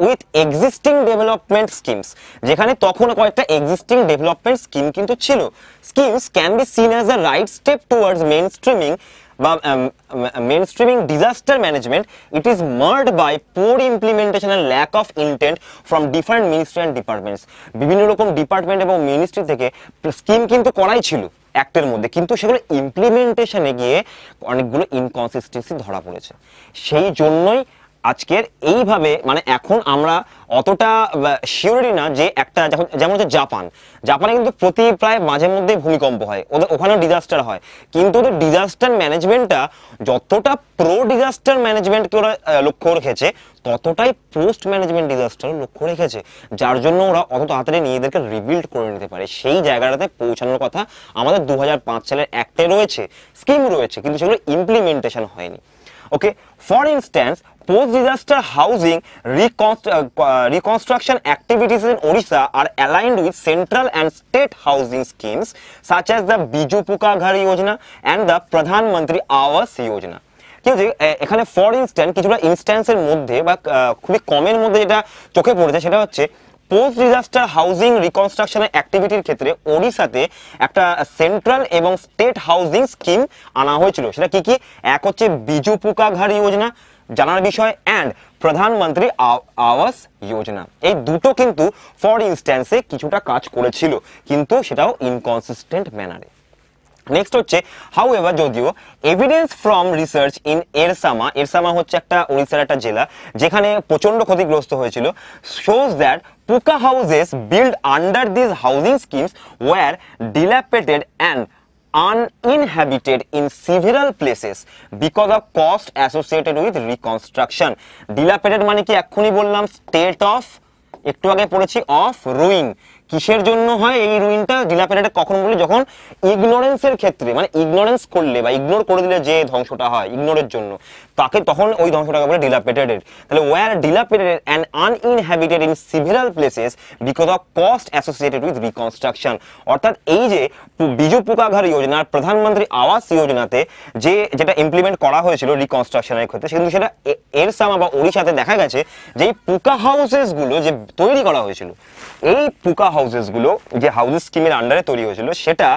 with existing development schemes যেখানে তখন কয়েকটা existing development scheme কিন্তু ছিল schemes can be seen as a right step towards mainstreaming বা mainstreaming disaster management it is marred by poor implementation and lack of intent from different ministry and departments বিভিন্ন রকম department এবং ministry থেকে scheme কিন্তু করাই ছিল অ্যাক্টের মধ্যে কিন্তু সেগুলো ইমপ্লিমেন্টেশনে গিয়ে অনেকগুলো ইনকনসিস্টেন্সি ধরা পড়েছে সেই জন্যই আজকের এইভাবে মানে এখন আমরা অতটা সিউরিটি না যে একটা যেমন হচ্ছে জাপানে কিন্তু প্রতি প্রায় মাঝে মধ্যে ভূমিকম্প হয় ওখানে ডিজাস্টার হয় কিন্তু ওদের ডিজাস্টার ম্যানেজমেন্টটা যতটা প্রো ডিজাস্টার ম্যানেজমেন্টকে ওরা লক্ষ্য রেখেছে ততটাই পোস্ট ম্যানেজমেন্ট ডিজাস্টার লক্ষ্য রেখেছে যার জন্য ওরা অত তাড়াতাড়ি নিজেদেরকে রিবিল্ড করে নিতে পারে সেই জায়গাটাতে পৌঁছানোর কথা আমাদের 2005 সালের অ্যাক্টে রয়েছে স্কিম রয়েছে কিন্তু সেগুলো ইমপ্লিমেন্টেশন হয়নি Okay, for instance, post-disaster housing reconstruction activities in Odisha are aligned with central and state housing schemes such as the Biju Puka Ghar Yojana and the Pradhan Mantri Awas Yojana. এখানে for instance, কিছুটা ইনস্ট্যান্সের মধ্যে বা খুবই কমের মধ্যে যেটা চোখে পড়েছে সেটা হচ্ছে Post disaster housing reconstruction activity ক্ষেত্রে ওড়িশাতে একটা সেন্ট্রাল এবং স্টেট হাউজিং স্কিম আনা হয়েছিল সেটা কি কি এক হচ্ছে বিজু পুকা ঘর যোজনা জানার বিষয় এন্ড প্রধানমন্ত্রী আবাস যোজনা এই দুটো কিন্তু ফর ইনস্ট্যান্সে কিছুটা কাজ করেছিল কিন্তু সেটাও ইনকনসিস্টেন্ট ম্যানারে Next হচ্ছে however যদিও evidence from research in Ersama হচ্ছে একটা ওড়িশার একটা জেলা যেখানে প্রচন্ড ক্ষতিগ্রস্ত হয়েছিল shows that puka houses built under these housing schemes were dilapidated and uninhabited in several places because of cost associated with reconstruction dilapidated মানে কি এক্ষুনি বললাম state of একটু আগে পড়েছি of ruin কিসের জন্য হয় এই রুইনটা ডিলাপিডেটেড কখন বলি যখন ইগনোরেন্সের ক্ষেত্রে মানে ইগনোরেন্স করলে বা ইগনোর করে দিলে যে ধ্বংসটা হয় ইগনোরের জন্য তাকে তখন ওই ধ্বংসটাকে বলে ডিলাপিডেটেড তাহলে were dilapidated and uninhabited in several places because of cost associated with reconstruction অর্থাৎ এই যে বিজু পোকা ঘর যোজনার প্রধানমন্ত্রী আবাস যোজনাতে যেটা ইমপ্লিমেন্ট করা হয়েছিল রিকনস্ট্রাকশনের ক্ষেত্রে কিন্তু সেটা এরসামা বা ওড়িশাতে দেখা গেছে যে পুকা হাউসেস গুলো যে তৈরি করা হয়েছিল এই পুকা হাউসেস গুলো যে হাউস স্কিমের আন্ডারে তৈরি হয়েছিল সেটা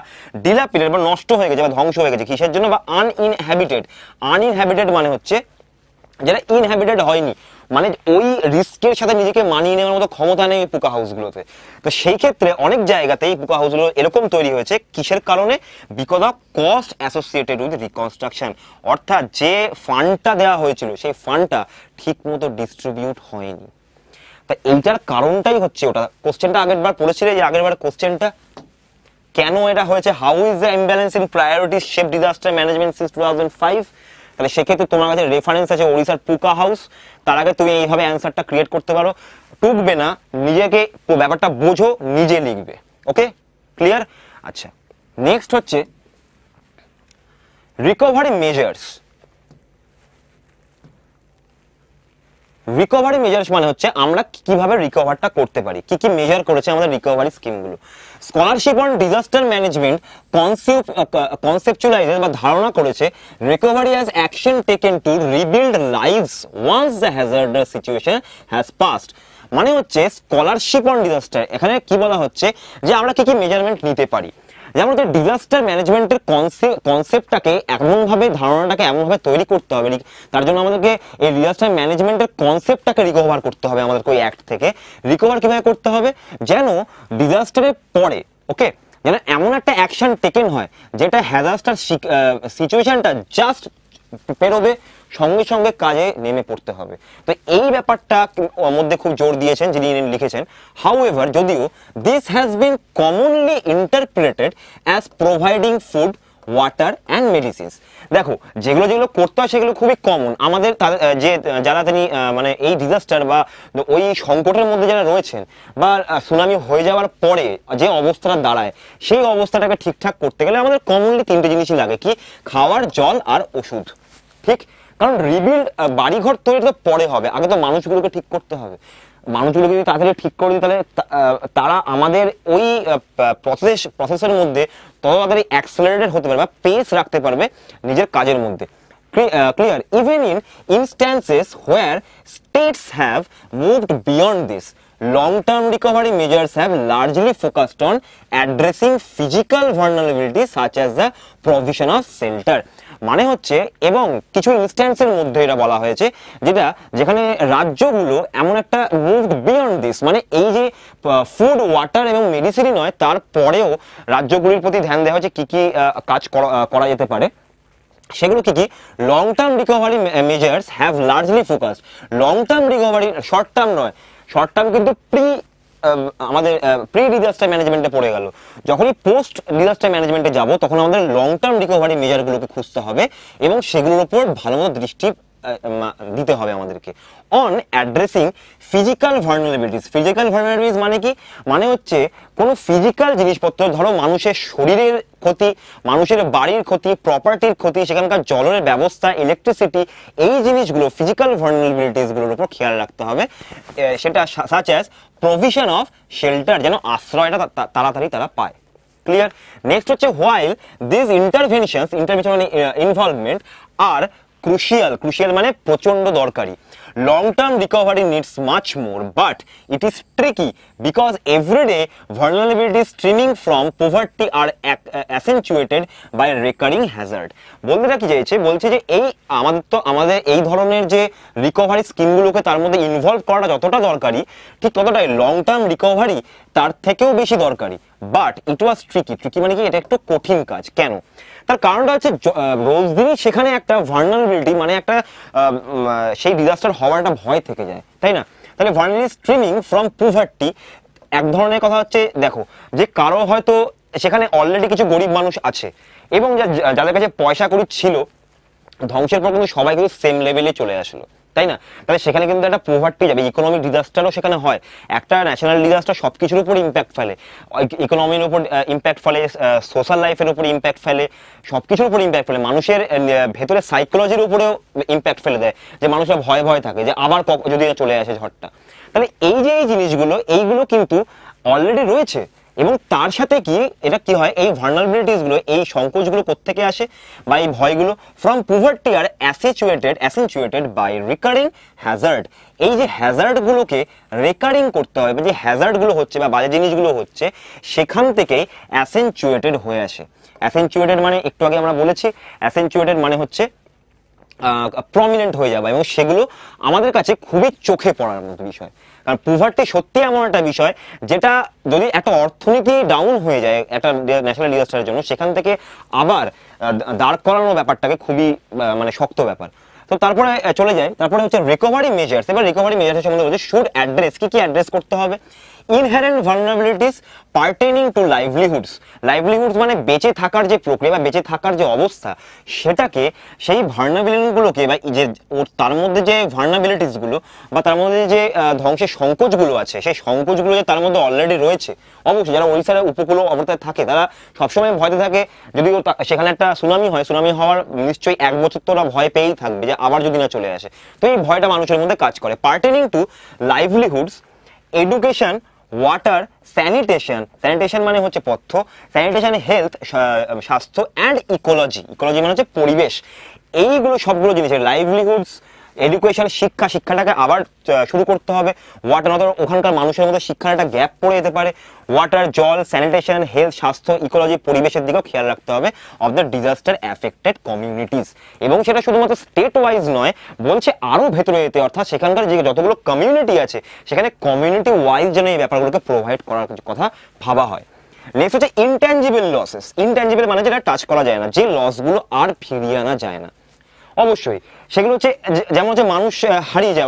ডিলাপিডেটেড বা নষ্ট হয়ে গেছে বা ধ্বংস হয়ে গেছে কিসের জন্য বা আনইনহ্যাবিটেড মানে হচ্ছে যারা ইনহ্যাবিটেড হয়নি মানে ওই রিস্কের সাথে নিজেকে মানিয়ে নেওয়ার মতো ক্ষমতা নেই পুকা হাউসগুলোতে তো সেই ক্ষেত্রে অনেক জায়গাতেই পুকা হাউসগুলো এরকম তৈরি হয়েছে কিসের কারণে because of cost associated with reconstruction অর্থাৎ যে ফান্ডটা দেওয়া হয়েছিল সেই ফান্ডটা ঠিকমতো ডিস্ট্রিবিউট হয়নি তা এইটার কারণটাই হচ্ছে ওটা কোশ্চেনটা আগেরবার পড়েছিল যে আগেরবার কোশ্চেনটা কেন এটা হয়েছে, how is the imbalance in priorities shape disaster management since 2005, তাহলে সেক্ষেত্রে তোমার কাছে রেফারেন্স আছে ওড়িশার পুকা হাউস। তার আগে তুমি এইভাবে অ্যান্সারটা ক্রিয়েট করতে পারো, টুকবে না, নিজেকে ব্যাপারটা বোঝো, নিজে লিখবে। Okay, clear? আচ্ছা, নেক্সট হচ্ছে রিকভারি মেজার্স। রিকভারি মেজার্স মানে হচ্ছে আমরা কিভাবে রিকভারটা করতে পারি, কি কি মেজার করেছে আমাদের রিকভারি স্কিমগুলো। Scholarship on disaster management conceptualise বা ধারণা করেছে recovery as action taken to rebuild lives once the hazardous situation has passed. মানে হচ্ছে স্কলারশিপ অন ডিজাস্টার, এখানে কি বলা হচ্ছে যে আমরা কি কি মেজারমেন্ট নিতে পারি। যেমন ডিজাস্টার ম্যানেজমেন্টের কনসেপ্টটাকে এমনভাবে, ধারণাটাকে এমনভাবে তৈরি করতে হবে, তার জন্য আমাদেরকে এই ডিজাস্টার ম্যানেজমেন্টের কনসেপ্টটাকে রিকভার করতে হবে আমাদেরকে ওই অ্যাক্ট থেকে। রিকভার কীভাবে করতে হবে, যেন ডিজাস্টারের পরে, ওকে, যেন এমন একটা অ্যাকশন টেকেন হয় যেটা হ্যাজাস্টার সিচুয়েশানটা জাস্ট পেরোবে, সঙ্গে সঙ্গে কাজে নেমে পড়তে হবে। তো এই ব্যাপারটা মধ্যে খুব জোর দিয়েছেন যিনি লিখেছেন। হাউএভার, যদিও this has been commonly interpreted as providing food, water and medicines. দেখো, যেগুলো যেগুলো করতে হয় সেগুলো খুবই কমন আমাদের, যে যারা তিনি মানে এই ডিজাস্টার বা ওই সংকটের মধ্যে যারা রয়েছেন বা সুনামি হয়ে যাওয়ার পরে যে অবস্থাটা দাঁড়ায় সেই অবস্থাটাকে ঠিকঠাক করতে গেলে আমাদের কমনলি তিনটে জিনিসই লাগে, কি খাওয়ার, জল আর ওষুধ। ঠিক, কারণ রিবিল্ড বাড়িঘর তৈরি তো পরে হবে, আগে তো মানুষগুলোকে ঠিক করতে হবে। মানুষগুলোকে যদি তাড়াতাড়ি ঠিক করে দিই তাহলে তারা আমাদের ওই প্রসেসের মধ্যে তত তাড়াতাড়ি অ্যাক্সেলারেটেড হতে পারবে বা পেস রাখতে পারবে নিজের কাজের মধ্যে। Clear? Even in instances where states have moved beyond this, long term recovery measures have largely focused on addressing physical vulnerability such as the provision of shelter. মানে হচ্ছে এবং কিছু ইনস্ট্যান্সের মধ্যে এটা বলা হয়েছে যেটা, যেখানে রাজ্যগুলো এমন একটা মুভড বিয়ন্ড দিস, মানে এই যে ফুড, ওয়াটার এবং মেডিসিনই নয়, তারপরেও রাজ্যগুলির প্রতি ধ্যান দেওয়া হয়েছে কী কী কাজ করা যেতে পারে, সেগুলো কি কি। Long term recovery measures have largely focused, long term recovery, short term নয়। শর্ট টার্ম কিন্তু আমাদের প্রি ডিজাস্টার ম্যানেজমেন্টে পড়ে গেল, যখনই পোস্ট ডিজাস্টার ম্যানেজমেন্টে যাব তখন আমাদের লং টার্ম রিকভারি মেজারগুলোকে খুঁজতে হবে এবং সেগুলোর উপর ভালোমতো দৃষ্টি দিতে হবে আমাদেরকে। On addressing physical vulnerabilities, physical vulnerabilities মানে কি, মানে হচ্ছে কোনো ফিজিক্যাল জিনিসপত্র, ধরো মানুষের শরীরের ক্ষতি, মানুষের বাড়ির ক্ষতি, প্রপার্টির ক্ষতি, সেখানকার জলের ব্যবস্থা, ইলেকট্রিসিটি, এই জিনিসগুলো ফিজিক্যাল ভালনারেবিলিটিসগুলোর উপর খেয়াল রাখতে হবে। সেটা such as provision of shelter, যেন আশ্রয়টা তাড়াতাড়ি তারা পায়। ক্লিয়ার? নেক্সট হচ্ছে হোয়াইল দিস ইন্টারভেনশনস, ইন্টারভেনশন মানে ইনভলভমেন্ট, আর ক্রুশিয়াল, ক্রুশিয়াল মানে প্রচণ্ড দরকারি। Long term recovery needs much more but it is tricky because everyday vulnerability streaming from poverty R accentuated by recurring hazard. বলতে রাখি চাইছে, বলছে যে এই আমাদের এই ধরনের যে রিকভারি স্কিমগুলোকে তার মধ্যে ইনভলভ করাটা যতটা দরকারি ঠিক ততটাই লং টার্ম রিকভারি তার থেকেও বেশি দরকারি। But it was tricky, tricky মানে কি, এটা একটু কঠিন কাজ। কেন? তার কারণটা হচ্ছে রোজদিনই সেখানে একটা ভালনারেবিলিটি, মানে একটা সেই ডিজাস্টার হওয়ার একটা ভয় থেকে যায়, তাই না? তাহলে ভালনারেবিলিটি স্ট্রিমিং ফ্রম পোভার্টি, এক ধরনের কথা হচ্ছে দেখো যে কারো হয়তো সেখানে অলরেডি কিছু গরিব মানুষ আছে এবং যাদের কাছে পয়সা কড়ি ছিল, ধ্বংসের পর কিন্তু সবাই কিন্তু সেম লেভেলে চলে আসলো, তাই না? তাহলে সেখানে কিন্তু একটা পোভার্টি যাবে, ইকোনমিক ডিজাস্টারও সেখানে হয়। একটা ন্যাশনাল ডিজাস্টার সব কিছুর উপর ইম্প্যাক্ট ফেলে, ইকোনমির উপর ইম্প্যাক্ট ফেলে, সোশ্যাল লাইফের উপর ইম্প্যাক্ট ফেলে, সব কিছুর উপর ইম্প্যাক্ট ফেলে, মানুষের ভেতরে সাইকোলজির উপরেও ইম্প্যাক্ট ফেলে দেয়, যে মানুষরা ভয়ে থাকে যে আবার যদি চলে আসে ঝড়টা। তাহলে এই যে এই জিনিসগুলো, এইগুলো কিন্তু অলরেডি রয়েছে এবং তার সাথে কি এটা কি হয়, এই ভালনারেবিলিটিসগুলো, এই সংকোচগুলো কোত্থেকে আসে বা এই ভয়গুলো, from poverty R accentuated by recurring hazard. এই যে হ্যাজার্ডগুলোকে রেকারিং করতে হবে, যে হ্যাজার্ডগুলো হচ্ছে বা বাজে জিনিসগুলো হচ্ছে সেখান থেকেই অ্যাসেন্টুয়েটেড হয়ে আসে। অ্যাসেন্টুয়েটেড মানে একটু আগে আমরা বলেছি, অ্যাসেন্টুয়েটেড মানে হচ্ছে প্রমিনেন্ট হয়ে যাবে এবং সেগুলো আমাদের কাছে খুবই চোখে পড়ার মতো বিষয়। কারণ পোভার্টি সত্যি এমন একটা বিষয় যেটা যদি একটা অর্থনীতি ডাউন হয়ে যায় একটা ন্যাশনাল ডিজাস্টারের জন্য, সেখান থেকে আবার দাঁড় করানো ব্যাপারটাকে খুবই মানে শক্ত ব্যাপার। তো তারপরে চলে যায়, তারপরে হচ্ছে রিকভারি মেজার্স। এবার রিকভারি মেজার্সের সম্বন্ধে বলছে শুড অ্যাড্রেস, কী কী অ্যাড্রেস করতে হবে। inherent vulnerabilities pertaining to livelihoods. Livelihoods means বেঁচে থাকার যে প্রক্রিয়া বা বেঁচে থাকার যে অবস্থা সেটাকে সেই vulnerabilities গুলোকে বা যে তার মধ্যে যে vulnerabilities গুলো বা তার মধ্যে যে ধ্বংসের সংকোচগুলো আছে সেই সংকোচগুলো যে তার মধ্যে অলরেডি রয়েছে অবশ্যই যারা ওড়িশার উপকূলে অবস্থায় থাকে তারা সব সময় ভয়তে থাকে যদি সেখানে একটা সুনামি হয় সুনামি হওয়ার নিশ্চয়ই এক বছর তোরা ভয় পেয়েই থাকবে যে আবার যদি না চলে আসে তো এই ভয়টা মানুষের মধ্যে কাজ করে pertaining to livelihoods education water sanitation মানে হচ্ছে পথ্য sanitation health স্বাস্থ্য and ecology মানে হচ্ছে পরিবেশ এইগুলো সবগুলো জিনিস livelihoods education শিক্ষা শিক্ষাটাকে আবার শুরু করতে হবে water নতর ওখানকার মানুষের মধ্যে শিক্ষার একটা গ্যাপ পড়ে যেতে পারে water জল sanitation health স্বাস্থ্য ecology পরিবেশের দিকেও খেয়াল রাখতে হবে of the disaster affected communities এবং সেটা শুধুমাত্র state wise নয় বলছে আরো ভেতরে যেতে অর্থাৎ সেখানকার যে যতগুলো community আছে সেখানে community wise জন্য এই ব্যাপারগুলোকে provide করার কথা ভাবা হয় নেক্সট হচ্ছে intangible losses intangible মানে যেটা টাচ করা যায় না যে লস গুলো আর ফিরিয়ে আনা যায় না অবশ্যই সেগুলো হচ্ছে যেমন যে মানুষ হারিয়ে যায়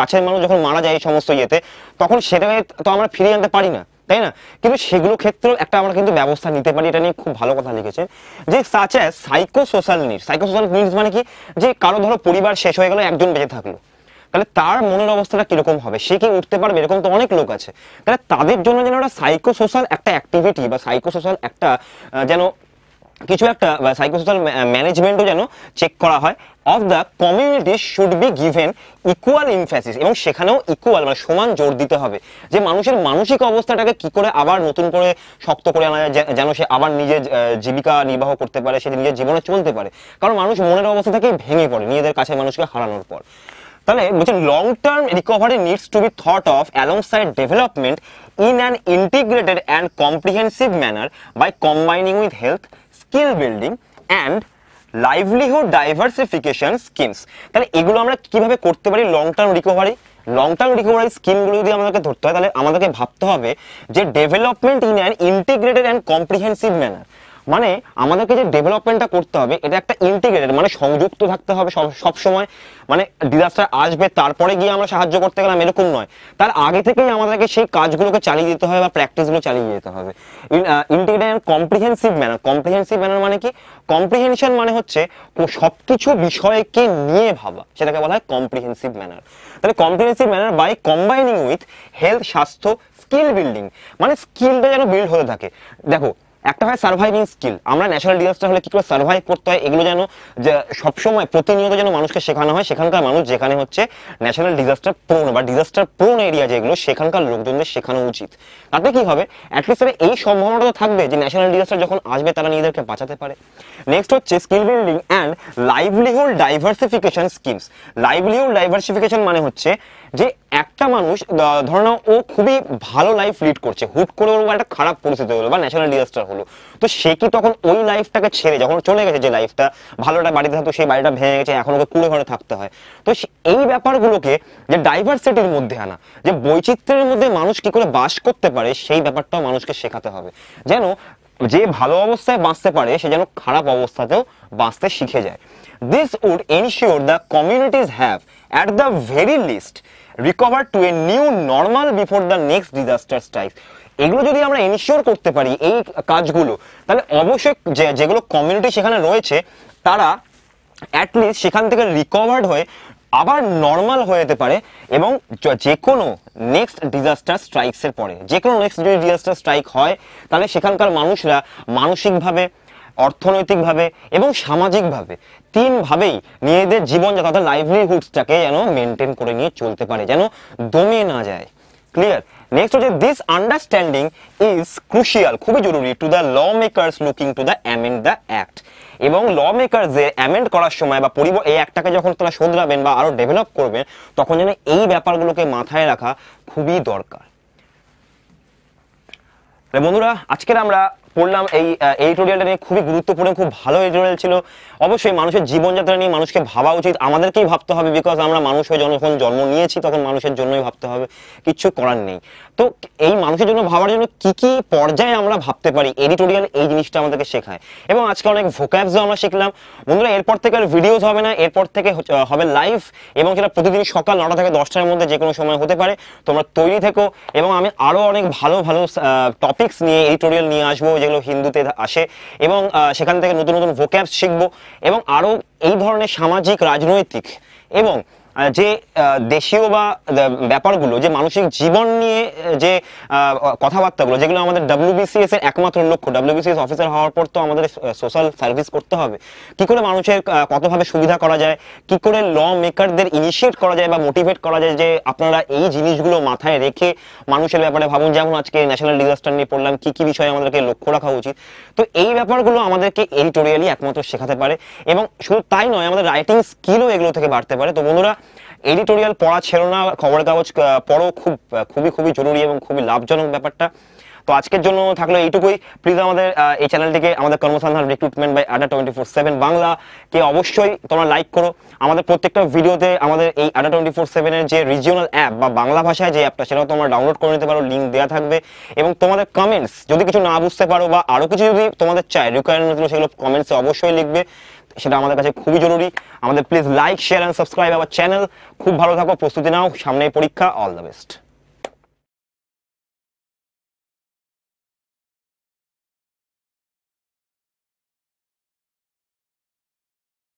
কাছের মানুষ যখন মারা যায় এই সমস্ত ইয়েতে তখন সেটাকে তো আমরা ফিরিয়ে আনতে পারি না তাই না কিন্তু সেগুলো ক্ষেত্রে একটা আমরা কিন্তু ব্যবস্থা নিতে পারি এটা নিয়ে খুব ভালো কথা লিখেছেন যে such as psychosocial needs মানে কি যে কারো ধরো পরিবার শেষ হয়ে গেল একজন বেঁচে থাকলো তাহলে তার মনের অবস্থাটা কি রকম হবে সে কি উঠতে পারবে এরকম তো অনেক লোক আছে তাহলে তাদের জন্য যেন একটা সাইকোসোশাল একটা অ্যাক্টিভিটি বা সাইকোসোশাল একটা যেন কিছু একটা সাইকোসোশাল ম্যানেজমেন্টও যেন চেক করা হয় of the community should be given equal emphasis এবং সেখানেও equal মানে সমান জোর দিতে হবে যে মানুষের মানসিক অবস্থাটাকে কি করে আবার নতুন করে শক্ত করে আনা যায় যেন সে আবার নিজের জীবিকা নির্বাহ করতে পারে সে নিজের জীবনে চলতে পারে কারণ মানুষ মনের অবস্থা থেকেই ভেঙে পড়ে নিজেদের কাছে মানুষকে হারানোর পর তাহলে বলছেন long term recovery needs to be thought of alongside development in an integrated and comprehensive manner by combining with health skill building and livelihood diversification schemes তাহলে এগুলো আমরা কিভাবে করতে পারি লং টার্ম রিকভারি স্কিমগুলো যদি আমাদেরকে ধরতে হয় তাহলে আমাদেরকে ভাবতে হবে যে development in an integrated and comprehensive manner মানে আমাদেরকে যে ডেভেলপমেন্টটা করতে হবে এটা একটা ইন্টিগ্রেটেড মানে সংযুক্ত থাকতে হবে সব সময় মানে ডিজাস্টার আসবে তারপরে গিয়ে আমরা সাহায্য করতে গেলাম এরকম নয় তার আগে থেকেই আমাদেরকে সেই কাজগুলোকে চালিয়ে যেতে হবে বা প্র্যাকটিসগুলো চালিয়ে যেতে হবে ইন্টিগ্রেটেড অ্যান্ড কম্প্রিহেন্সিভ ম্যানার মানে কি কম্প্রিহেনশন মানে হচ্ছে সব কিছু বিষয়কে নিয়ে ভাবা সেটাকে বলা হয় কম্প্রিহেন্সিভ ম্যানার তাহলে comprehensive manner by combining with health স্বাস্থ্য স্কিল বিল্ডিং মানে স্কিলটা যেন বিল্ড হতে থাকে দেখো একটা হয় সার্ভাইভিং স্কিল আমরা ন্যাচারাল ডিজাস্টার হলে কি করে সার্ভাইভ করতে হয় এগুলো যেন সবসময় প্রতিনিয়ত যেন মানুষকে শেখানো হয় সেখানকার মানুষ যেখানে হচ্ছে ন্যাচারাল ডিজাস্টার প্রোন বা ডিজাস্টার প্রোন এরিয়া যেগুলো সেখানকার লোকজনদের শেখানো উচিত তাতে কি হবে অ্যাটলিস্ট এই সম্ভাবনাটা তো থাকবে যে ন্যাচারাল ডিজাস্টার যখন আসবে তারা নিজেদেরকে বাঁচাতে পারে নেক্সট হচ্ছে skill building and livelihood diversification schemes livelihood diversification মানে হচ্ছে যে একটা মানুষ ধরে নাও ও খুবই ভালো লাইফ লিড করছে হুট করে ওর একটা খারাপ পরিস্থিতি হলো বা ন্যাচারাল ডিজাস্টার হলো তো সে কি তখন ওই লাইফটাকে ছেড়ে যখন চলে গেছে যে লাইফটা ভালো একটা বাড়িতে থাকতো সেই বাড়িটা ভেঙে গেছে এখন ওকে কুড়ে ঘরে থাকতে হয় তো এই ব্যাপারগুলোকে যে ডাইভার্সিটির মধ্যে আনা যে বৈচিত্র্যের মধ্যে মানুষ কি করে বাস করতে পারে সেই ব্যাপারটাও মানুষকে শেখাতে হবে যেন যে ভালো অবস্থায় বাঁচতে পারে সে যেন খারাপ অবস্থাতেও বাঁচতে শিখে যায় this would ensure the communities have at the very least recover to a new normal before the next disaster strikes এগুলো যদি আমরা এনশিওর করতে পারি এই কাজগুলো তাহলে অবশ্যই যেগুলো কমিউনিটি সেখানে রয়েছে তারা অ্যাট লিস্ট সেখান থেকে রিকভার্ড হয়ে আবার নর্মাল হয়ে যেতে পারে এবং যে কোনো নেক্সট ডিজাস্টার স্ট্রাইকসের পরে যে কোনো নেক্সট যদি ডিজাস্টার স্ট্রাইক হয় তাহলে সেখানকার মানুষরা মানসিকভাবে অর্থনৈতিকভাবে এবং সামাজিকভাবে তিনভাবেই নিজেদের জীবন যাত্রা লাইভলিহুডসটাকে যেন মেনটেন করে নিয়ে চলতে পারে যেন দমে না যায় ক্লিয়ার নেক্সট হচ্ছে দিস আন্ডারস্ট্যান্ডিং ইজ ক্রুশিয়াল খুবই জরুরি to the law makers looking to the amend the act এবং ল মেকারদের অ্যামেন্ড করার সময় বা এই অ্যাক্টটাকে যখন তারা শোধরাবেন বা আরও ডেভেলপ করবেন তখন যেন এই ব্যাপারগুলোকে মাথায় রাখা খুবই দরকার বন্ধুরা আজকের আমরা পড়লাম এই এডিটোরিয়ালটা নিয়ে, খুবই গুরুত্বপূর্ণ, খুব ভালো এডিটোরিয়াল ছিল। অবশ্যই মানুষের জীবনযাত্রা নিয়ে মানুষকে ভাবা উচিত, আমাদেরকেই ভাবতে হবে, বিকজ আমরা মানুষ হয়ে যখন জন্ম নিয়েছি তখন মানুষের জন্যই ভাবতে হবে, কিচ্ছু করার নেই। তো এই মানুষের জন্য ভাবার জন্য কি কি পর্যায়ে আমরা ভাবতে পারি, এডিটোরিয়াল এই জিনিসটা আমাদেরকে শেখায়। এবং আজকে অনেক ভোকাবসও আমরা শিখলাম। বন্ধুরা, এরপর থেকে আর ভিডিওস হবে না, এরপর থেকে হবে লাইভ, এবং সেটা প্রতিদিন সকাল 9টা থেকে 10টার মধ্যে, যে কোনো সময় হতে পারে। তোমরা তৈরি থেকো, এবং আমি আরও অনেক ভালো ভালো টপিকস নিয়ে এডিটোরিয়াল নিয়ে আসবো, যেগুলো হিন্দিতে আসে, এবং সেখান থেকে নতুন নতুন ভোকাবস শিখবো, এবং আরও এই ধরনের সামাজিক, রাজনৈতিক এবং যে দেশীয় বা ব্যাপারগুলো, যে মানসিক জীবন নিয়ে যে কথাবার্তাগুলো, যেগুলো আমাদের WBCS এর একমাত্র লক্ষ্য। WBCS অফিসার হওয়ার পর তো আমাদের সোশ্যাল সার্ভিস করতে হবে, কি করে মানুষের কতভাবে সুবিধা করা যায়, কি করে ল মেকারদের ইনিশিয়েট করা যায় বা মোটিভেট করা যায়, যে আপনারা এই জিনিসগুলো মাথায় রেখে মানুষের ব্যাপারে ভাবুন। যেমন আজকে ন্যাশনাল ডিজাস্টার নিয়ে পড়লাম, কি কি বিষয়ে আমাদেরকে লক্ষ্য রাখা উচিত। তো এই ব্যাপারগুলো আমাদেরকে এডিটোরিয়ালি একমাত্র শেখাতে পারে, এবং শুধু তাই নয়, আমাদের রাইটিং স্কিলও এগুলো থেকে বাড়তে পারে। তো বন্ধুরা, এডিটোরিয়াল পড়া ছেড়ো না, খবর কাগজ পড়ো, খুবই জরুরি এবং খুবই লাভজনক ব্যাপারটা। তো আজকের জন্য থাকলো এইটুকুই। প্লিজ আমাদের এই চ্যানেলটিকে, আমাদের কর্মসন্ধান রিক্রুটমেন্ট বাই আড্ডা 24/7 বাংলাকে অবশ্যই তোমরা লাইক করো। আমাদের প্রত্যেকটা ভিডিওতে আমাদের এই আড্ডা 24/7-এর যে রিজিওনাল অ্যাপ বা বাংলা ভাষায় যে অ্যাপটা, সেটাও তোমরা ডাউনলোড করে নিতে পারো, লিঙ্ক দেওয়া থাকবে। এবং তোমাদের কমেন্টস, যদি কিছু না বুঝতে পারো বা আরও কিছু যদি তোমাদের চাই রিকোয়ারমেন্ট, সেগুলো কমেন্টসে অবশ্যই লিখবে, সেটা আমাদের কাছে খুবই জরুরি। আমাদের please like, share and subscribe our channel. খুব ভালো থাকো, প্রস্তুতি নাও, সামনে পরীক্ষা। All the best.